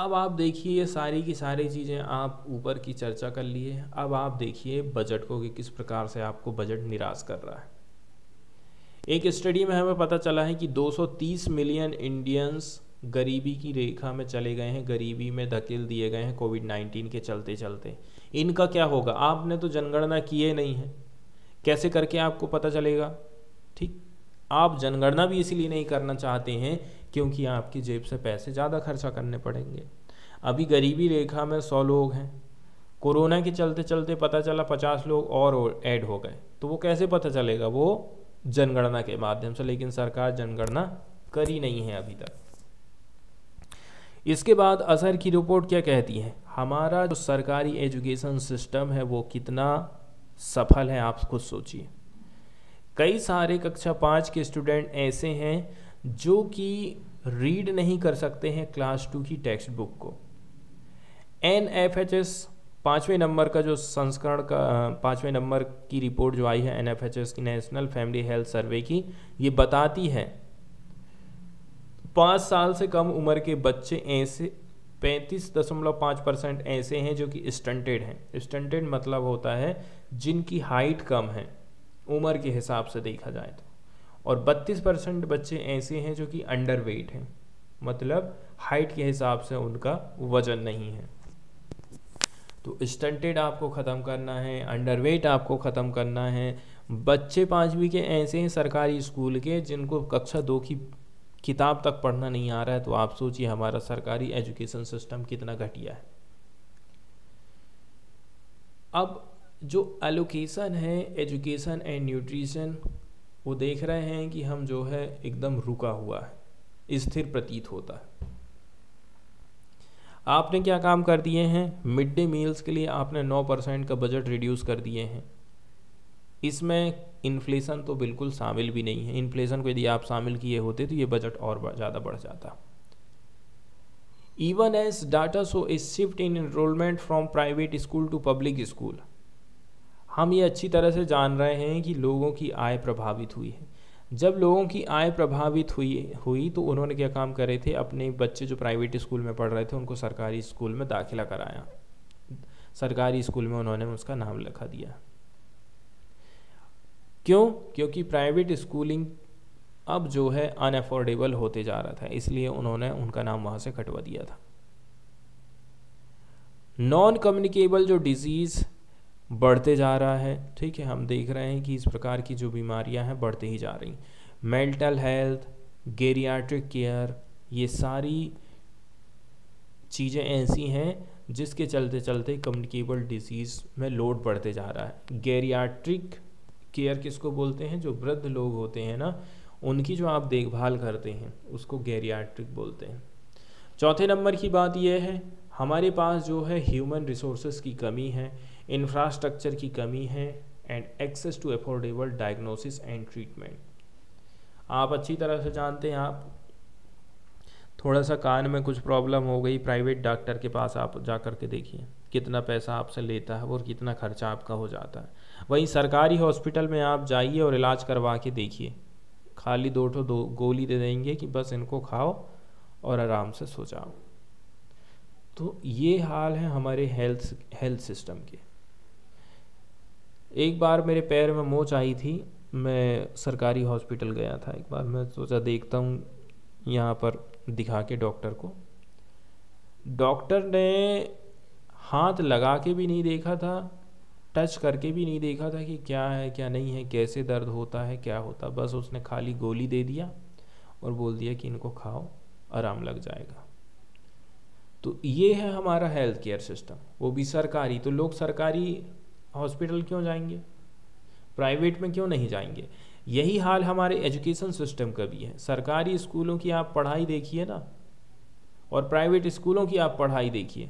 अब आप देखिए ये सारी की सारी चीज़ें आप ऊपर की चर्चा कर ली है। अब आप देखिए बजट को कि किस प्रकार से आपको बजट निराश कर रहा है। एक स्टडी में हमें पता चला है कि दो सौ तीस मिलियन इंडियंस गरीबी की रेखा में चले गए हैं, गरीबी में धकेल दिए गए हैं कोविड नाइन्टीन के चलते चलते। इनका क्या होगा? आपने तो जनगणना किए नहीं है, कैसे करके आपको पता चलेगा? ठीक, आप जनगणना भी इसीलिए नहीं करना चाहते हैं क्योंकि आपकी जेब से पैसे ज़्यादा खर्चा करने पड़ेंगे। अभी गरीबी रेखा में सौ लोग हैं, कोरोना के चलते चलते पता चला पचास लोग और ऐड हो गए, तो वो कैसे पता चलेगा? वो जनगणना के माध्यम से। लेकिन सरकार जनगणना करी नहीं है अभी तक। इसके बाद असर की रिपोर्ट क्या कहती है? हमारा जो सरकारी एजुकेशन सिस्टम है वो कितना सफल है आप खुद सोचिए। कई सारे कक्षा पाँच के स्टूडेंट ऐसे हैं जो कि रीड नहीं कर सकते हैं क्लास टू की टेक्स्ट बुक को। एन एफ एच एस पाँचवें नंबर का जो संस्करण का पाँचवें नंबर की रिपोर्ट जो आई है एन एफ एच एस की, नेशनल फैमिली हेल्थ सर्वे की, ये बताती है पाँच साल से कम उम्र के बच्चे ऐसे पैंतीस दशमलव पाँच परसेंट ऐसे हैं जो कि स्टंटेड हैं। स्टंटेड मतलब होता है जिनकी हाइट कम है उम्र के हिसाब से देखा जाए तो। और बत्तीस परसेंट बच्चे ऐसे हैं जो कि अंडरवेट हैं, मतलब हाइट के हिसाब से उनका वजन नहीं है। तो स्टंटेड आपको ख़त्म करना है, अंडरवेट आपको ख़त्म करना है। बच्चे पाँचवीं के ऐसे हैं सरकारी स्कूल के जिनको कक्षा दो की किताब तक पढ़ना नहीं आ रहा है। तो आप सोचिए हमारा सरकारी एजुकेशन सिस्टम कितना घटिया है। अब जो एलोकेशन है एजुकेशन एंड न्यूट्रिशन, वो देख रहे हैं कि हम जो है एकदम रुका हुआ है, स्थिर प्रतीत होता है। आपने क्या काम कर दिए हैं? मिड डे मील्स के लिए आपने नौ परसेंट का बजट रिड्यूस कर दिए हैं। इसमें इन्फ्लेशन तो बिल्कुल शामिल भी नहीं है। इन्फ्लेशन को यदि आप शामिल किए होते तो ये बजट और ज़्यादा बढ़ जाता। Even as data show a shift in enrolment from private school to public school. हम ये अच्छी तरह से जान रहे हैं कि लोगों की आय प्रभावित हुई है। जब लोगों की आय प्रभावित हुई हुई तो उन्होंने क्या काम करे थे, अपने बच्चे जो प्राइवेट स्कूल में पढ़ रहे थे उनको सरकारी स्कूल में दाखिला कराया, सरकारी स्कूल में उन्होंने उसका नाम लिखा दिया। क्यों? क्योंकि प्राइवेट स्कूलिंग अब जो है अनअफोर्डेबल होते जा रहा था, इसलिए उन्होंने उनका नाम वहाँ से कटवा दिया था। नॉन कम्युनिकेबल जो डिजीज़ बढ़ते जा रहा है, ठीक है, हम देख रहे हैं कि इस प्रकार की जो बीमारियां हैं बढ़ते ही जा रही हैं। मेंटल हेल्थ, गेरियाट्रिक केयर, ये सारी चीज़ें ऐसी हैं जिसके चलते चलते कम्युनिकेबल डिजीज़ में लोड बढ़ते जा रहा है। गेरियाट्रिक केयर किसको बोलते हैं? जो वृद्ध लोग होते हैं ना, उनकी जो आप देखभाल करते हैं उसको गेरियाट्रिक बोलते हैं। चौथे नंबर की बात यह है, हमारे पास जो है ह्यूमन रिसोर्सेज की कमी है, इंफ्रास्ट्रक्चर की कमी है, and access to affordable diagnosis and treatment. आप अच्छी तरह से जानते हैं, आप थोड़ा सा कान में कुछ प्रॉब्लम हो गई, प्राइवेट डॉक्टर के पास आप जा कर के देखिए कितना पैसा आपसे लेता है और कितना खर्चा आपका हो जाता है। वहीं सरकारी हॉस्पिटल में आप जाइए और इलाज करवा के देखिए, खाली दो ठो दो गोली दे देंगे कि बस इनको खाओ और आराम से सो जाओ। तो ये हाल है हमारे हेल्थ हेल्थ सिस्टम के। एक बार मेरे पैर में मोच आई थी, मैं सरकारी हॉस्पिटल गया था एक बार, मैं सोचा देखता हूँ यहाँ पर दिखा के डॉक्टर को। डॉक्टर ने हाथ लगा के भी नहीं देखा था, टच करके भी नहीं देखा था कि क्या है क्या नहीं है, कैसे दर्द होता है क्या होता, बस उसने खाली गोली दे दिया और बोल दिया कि इनको खाओ आराम लग जाएगा। तो ये है हमारा हेल्थ केयर सिस्टम, वो भी सरकारी। तो लोग सरकारी हॉस्पिटल क्यों जाएंगे, प्राइवेट में क्यों नहीं जाएंगे? यही हाल हमारे एजुकेशन सिस्टम का भी है। सरकारी स्कूलों की आप पढ़ाई देखिए ना और प्राइवेट स्कूलों की आप पढ़ाई देखिए,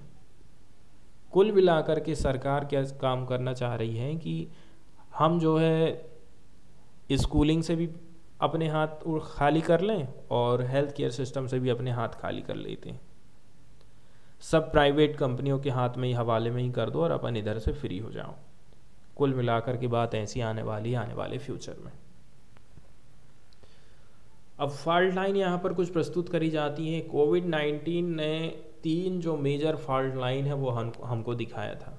कुल मिलाकर के सरकार क्या काम करना चाह रही है कि हम जो है स्कूलिंग से भी अपने हाथ खाली कर लें और हेल्थ केयर सिस्टम से भी अपने हाथ खाली कर लेते हैं। सब प्राइवेट कंपनियों के हाथ में ही, हवाले में ही कर दो और अपन इधर से फ्री हो जाओ। कुल मिलाकर की बात ऐसी आने वाली आने वाले फ्यूचर में। अब फॉल्ट लाइन यहाँ पर कुछ प्रस्तुत करी जाती है। कोविड नाइन्टीन ने तीन जो मेजर फॉल्ट लाइन है वो हम हमको दिखाया था,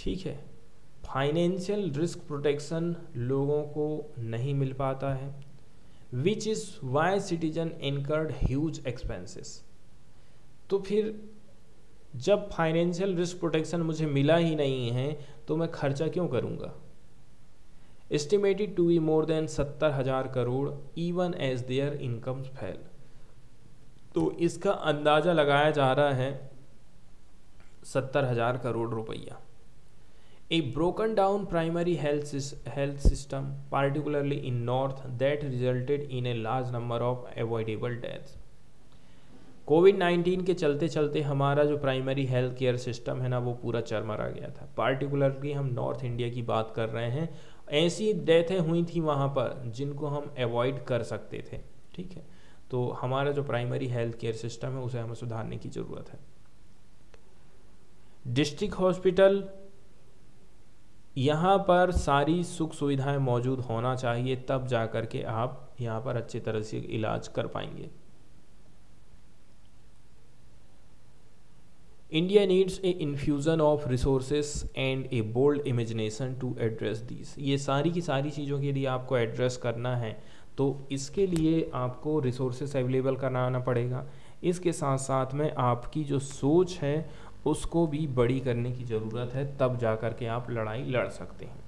ठीक है। फाइनेंशियल रिस्क प्रोटेक्शन लोगों को नहीं मिल पाता है, which is why citizen incurred huge expenses. तो फिर जब फाइनेंशियल रिस्क प्रोटेक्शन मुझे मिला ही नहीं है तो मैं खर्चा क्यों करूँगा? Estimated to be more than सत्तर हज़ार crore even as their incomes fell. तो इसका अंदाज़ा लगाया जा रहा है सत्तर हज़ार करोड़ रुपया। A broken down primary health health system, particularly in north, that resulted in a large number of avoidable deaths. Covid nineteen के चलते चलते हमारा जो प्राइमरी हेल्थ केयर सिस्टम है ना वो पूरा चरमरा गया था। पार्टिकुलरली हम नॉर्थ इंडिया की बात कर रहे हैं, ऐसी डेथें हुई थी वहाँ पर जिनको हम अवॉइड कर सकते थे, ठीक है। तो हमारा जो प्राइमरी हेल्थ केयर सिस्टम है उसे हमें सुधारने की ज़रूरत है। डिस्ट्रिक्ट हॉस्पिटल, यहाँ पर सारी सुख सुविधाएं मौजूद होना चाहिए, तब जा कर के आप यहाँ पर अच्छी तरह से इलाज कर पाएंगे। India needs a infusion of resources and a bold imagination to address this. ये सारी की सारी चीज़ों के लिए आपको एड्रेस करना है, तो इसके लिए आपको रिसोर्सेस अवेलेबल कराना पड़ेगा। इसके साथ साथ में आपकी जो सोच है उसको भी बड़ी करने की ज़रूरत है, तब जा कर के आप लड़ाई लड़ सकते हैं।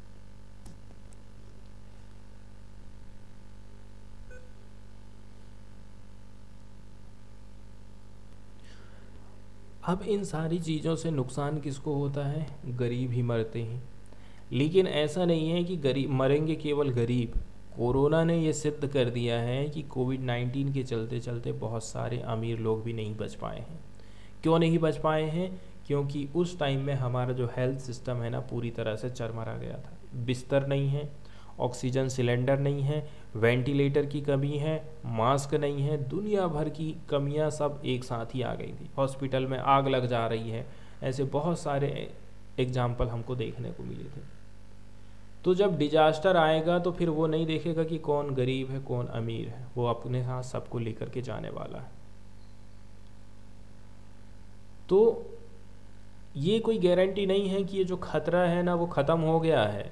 अब इन सारी चीज़ों से नुकसान किसको होता है? गरीब ही मरते हैं। लेकिन ऐसा नहीं है कि गरीब मरेंगे केवल गरीब। कोरोना ने ये सिद्ध कर दिया है कि कोविड नाइन्टीन के चलते चलते बहुत सारे अमीर लोग भी नहीं बच पाए हैं। क्यों नहीं बच पाए हैं? क्योंकि उस टाइम में हमारा जो हेल्थ सिस्टम है ना पूरी तरह से चरमरा गया था। बिस्तर नहीं है, ऑक्सीजन सिलेंडर नहीं है, वेंटिलेटर की कमी है, मास्क नहीं है, दुनिया भर की कमियां सब एक साथ ही आ गई थी। हॉस्पिटल में आग लग जा रही है, ऐसे बहुत सारे एग्जाम्पल हमको देखने को मिले थे। तो जब डिजास्टर आएगा तो फिर वो नहीं देखेगा कि कौन गरीब है कौन अमीर है, वो अपने साथ सबको लेकर के जाने वाला है। तो ये कोई गारंटी नहीं है कि ये जो खतरा है ना वो ख़त्म हो गया है।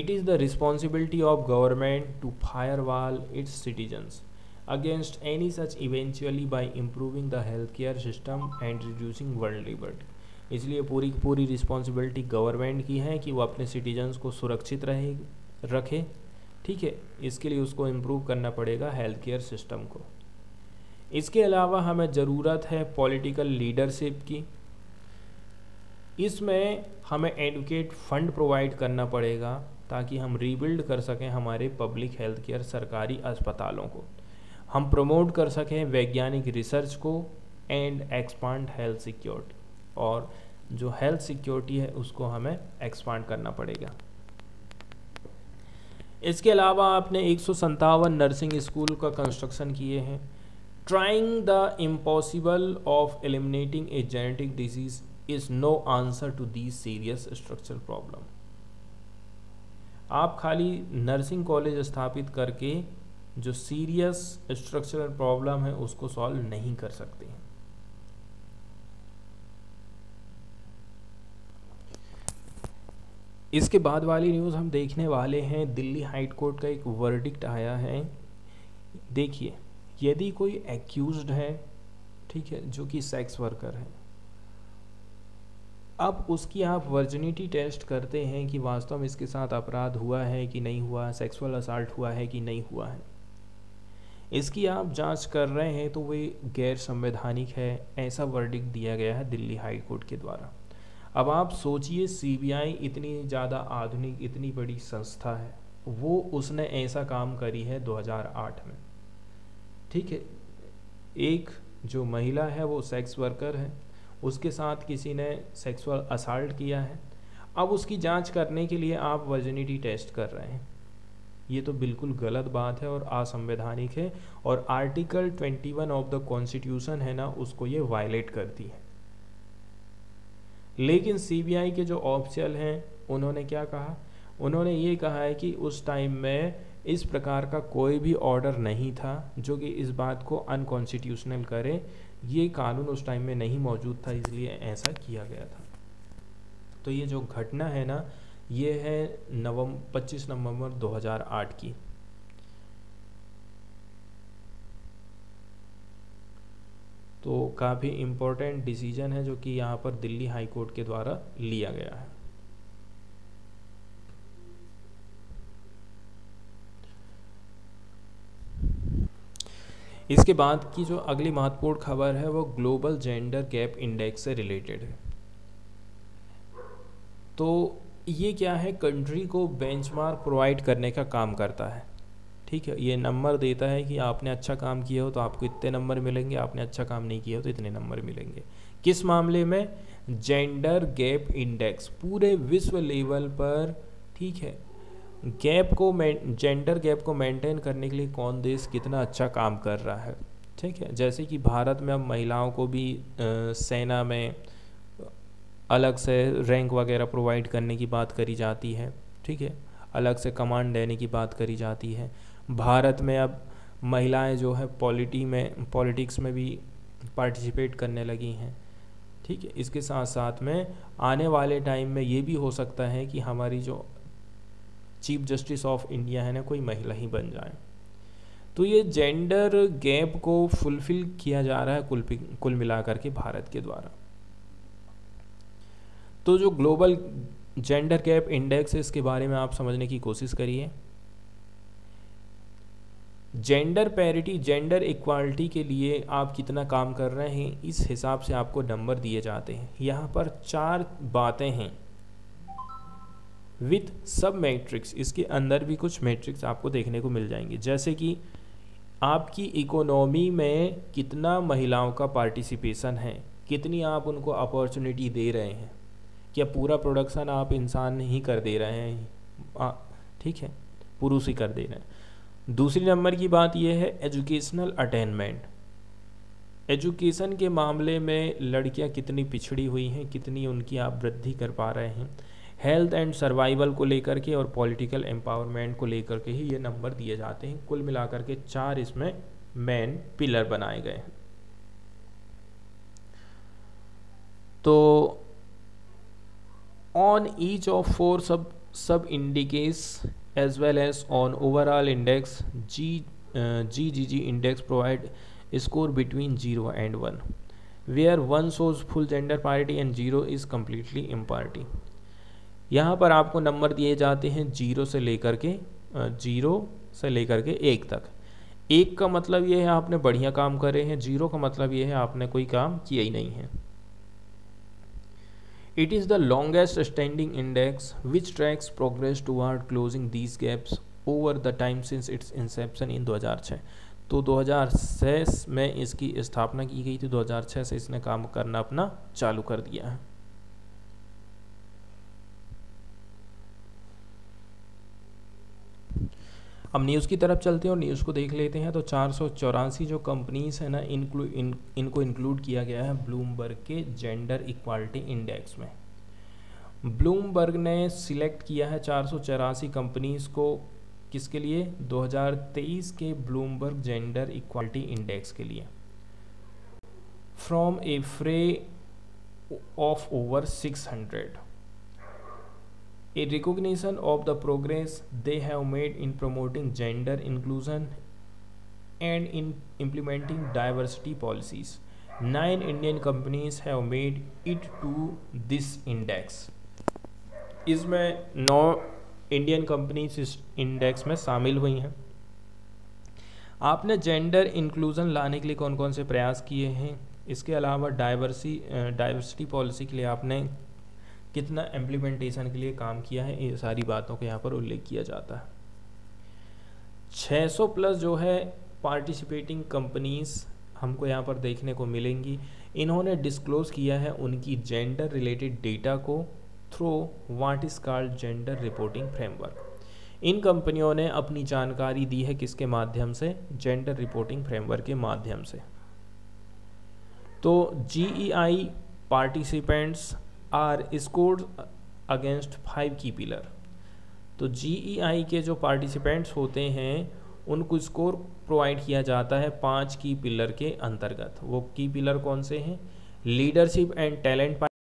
It is the responsibility of government to firewall its citizens against any such eventually by improving the health care system and reducing world liberty. इसलिए पूरी पूरी रिस्पॉन्सिबिलिटी गवर्नमेंट की है कि वो अपने सिटीजन्स को सुरक्षित रहे रखे, ठीक है। इसके लिए उसको इम्प्रूव करना पड़ेगा हेल्थ केयर सिस्टम को। इसके अलावा हमें ज़रूरत है पॉलिटिकल लीडरशिप की। इसमें हमें एडवोकेट फ़ंड प्रोवाइड करना पड़ेगा ताकि हम रीबिल्ड कर सकें हमारे पब्लिक हेल्थ केयर सरकारी अस्पतालों को, हम प्रमोट कर सकें वैज्ञानिक रिसर्च को एंड एक्सपांड हेल्थ सिक्योरिटी, और जो हेल्थ सिक्योरिटी है उसको हमें एक्सपांड करना पड़ेगा। इसके अलावा आपने एक सौ सत्तावन नर्सिंग स्कूल का कंस्ट्रक्शन किए हैं। Trying the impossible of eliminating a genetic disease is no answer to this serious structural problem. आप खाली नर्सिंग कॉलेज स्थापित करके जो सीरियस स्ट्रक्चरल प्रॉब्लम है उसको सॉल्व नहीं कर सकते हैं। इसके बाद वाली न्यूज़ हम देखने वाले हैं, दिल्ली हाई कोर्ट का एक वर्डिक्ट आया है। देखिए, यदि कोई एक्यूज्ड है, ठीक है, जो कि सेक्स वर्कर है, अब उसकी आप वर्जिनिटी टेस्ट करते हैं कि वास्तव में इसके साथ अपराध हुआ है कि नहीं हुआ, सेक्सुअल असाल्ट हुआ है कि नहीं हुआ है, इसकी आप जांच कर रहे हैं, तो वे गैर संवैधानिक है, ऐसा वर्डिक्ट दिया गया है दिल्ली हाई कोर्ट के द्वारा। अब आप सोचिए, सीबीआई इतनी ज़्यादा आधुनिक, इतनी बड़ी संस्था है, वो उसने ऐसा काम करी है दो हज़ार आठ में, ठीक है। एक जो महिला है वो सेक्स वर्कर है, उसके साथ किसी ने सेक्सुअल असाल्ट किया है, अब उसकी जांच करने के लिए आप वर्जिनिटी टेस्ट कर रहे हैं। ये तो बिल्कुल गलत बात है और असंवैधानिक है, और आर्टिकल इक्कीस ऑफ द कॉन्स्टिट्यूशन है ना, उसको ये वायलेट करती है। लेकिन सीबीआई के जो ऑफिशियल हैं उन्होंने क्या कहा, उन्होंने ये कहा है कि उस टाइम में इस प्रकार का कोई भी ऑर्डर नहीं था जो कि इस बात को अनकॉन्स्टिट्यूशनल करे, ये कानून उस टाइम में नहीं मौजूद था, इसलिए ऐसा किया गया था। तो ये जो घटना है ना, ये है नवंबर पच्चीस नवंबर दो हज़ार आठ की। तो काफ़ी इम्पोर्टेंट डिसीजन है जो कि यहाँ पर दिल्ली हाई कोर्ट के द्वारा लिया गया है। इसके बाद की जो अगली महत्वपूर्ण खबर है वो ग्लोबल जेंडर गैप इंडेक्स से रिलेटेड है। तो ये क्या है, कंट्री को बेंचमार्क प्रोवाइड करने का काम करता है, ठीक है। ये नंबर देता है कि आपने अच्छा काम किया हो तो आपको इतने नंबर मिलेंगे, आपने अच्छा काम नहीं किया हो तो इतने नंबर मिलेंगे। किस मामले में? जेंडर गैप इंडेक्स पूरे विश्व लेवल पर, ठीक है। गैप को जेंडर गैप को मेंटेन करने के लिए कौन देश कितना अच्छा काम कर रहा है, ठीक है। जैसे कि भारत में अब महिलाओं को भी आ, सेना में अलग से रैंक वगैरह प्रोवाइड करने की बात करी जाती है, ठीक है, अलग से कमांड देने की बात करी जाती है। भारत में अब महिलाएं जो है पॉलिटी में पॉलिटिक्स में भी पार्टिसिपेट करने लगी हैं, ठीक है। इसके साथ साथ में आने वाले टाइम में ये भी हो सकता है कि हमारी जो चीफ जस्टिस ऑफ इंडिया है ना, कोई महिला ही बन जाए। तो ये जेंडर गैप को फुलफिल किया जा रहा है कुल कुल मिलाकर के भारत के द्वारा। तो जो ग्लोबल जेंडर गैप इंडेक्स है इसके बारे में आप समझने की कोशिश करिए। जेंडर पैरिटी, जेंडर इक्वालिटी के लिए आप कितना काम कर रहे हैं, इस हिसाब से आपको नंबर दिए जाते हैं। यहाँ पर चार बातें हैं विथ सब मैट्रिक्स, इसके अंदर भी कुछ मैट्रिक्स आपको देखने को मिल जाएंगे। जैसे कि आपकी इकोनॉमी में कितना महिलाओं का पार्टिसिपेशन है, कितनी आप उनको अपॉर्चुनिटी दे रहे हैं, क्या पूरा प्रोडक्शन आप इंसान ही कर दे रहे हैं, ठीक है, पुरुष ही कर दे रहे हैं। दूसरी नंबर की बात यह है एजुकेशनल अटेनमेंट, एजुकेशन के मामले में लड़कियां कितनी पिछड़ी हुई हैं, कितनी उनकी आप वृद्धि कर पा रहे हैं। हेल्थ एंड सर्वाइवल को लेकर के और पॉलिटिकल एम्पावरमेंट को लेकर के ही ये नंबर दिए जाते हैं। कुल मिलाकर के चार इसमें मेन पिलर बनाए गए हैं। तो on each of four sub sub indices as well as on overall index G G G G index provide score between zero and one where one shows full gender parity and zero is completely imparity. यहाँ पर आपको नंबर दिए जाते हैं जीरो से लेकर के जीरो से लेकर के एक तक। एक का मतलब ये है आपने बढ़िया काम करे हैं, जीरो का मतलब ये है आपने कोई काम किया ही नहीं है। It is the longest standing index which tracks progress toward closing these gaps over the time since its inception in दो हज़ार छः। तो दो हज़ार छह में इसकी स्थापना की गई थी, दो हज़ार छह से इसने काम करना अपना चालू कर दिया है। अब न्यूज़ की तरफ चलते हैं और न्यूज़ को देख लेते हैं। तो चार सौ चौरासी जो कंपनीज है ना इनक्लू इन, इनको इंक्लूड किया गया है ब्लूमबर्ग के जेंडर इक्वालिटी इंडेक्स में। ब्लूमबर्ग ने सिलेक्ट किया है चार सौ चौरासी कंपनीज को, किसके लिए? दो हज़ार तेईस के ब्लूमबर्ग जेंडर इक्वालिटी इंडेक्स के लिए। From a fray of over six hundred, a recognition of the progress they have made in promoting gender inclusion and in implementing diversity policies. Nine Indian companies have made it to this index. इसमें नौ इंडियन कंपनीज इस इंडेक्स में शामिल हुई हैं। आपने जेंडर इंक्लूजन लाने के लिए कौन कौन से प्रयास किए हैं, इसके अलावा डाइवर्सी डाइवर्सिटी पॉलिसी के लिए आपने कितना इम्प्लीमेंटेशन के लिए काम किया है, ये सारी बातों को यहाँ पर उल्लेख किया जाता है। छह सौ प्लस जो है पार्टिसिपेटिंग कंपनीज हमको यहाँ पर देखने को मिलेंगी। इन्होंने डिस्क्लोज किया है उनकी जेंडर रिलेटेड डेटा को through what is called gender reporting framework. इन कंपनियों ने अपनी जानकारी दी है किसके माध्यम से? जेंडर रिपोर्टिंग फ्रेमवर्क के माध्यम से। तो G E I participants are scored against five key pillar. तो जीईआई के जो पार्टिसिपेंट्स होते हैं उनको स्कोर प्रोवाइड किया जाता है पाँच की पिलर के अंतर्गत। वो की पिलर कौन से हैं? Leadership and talent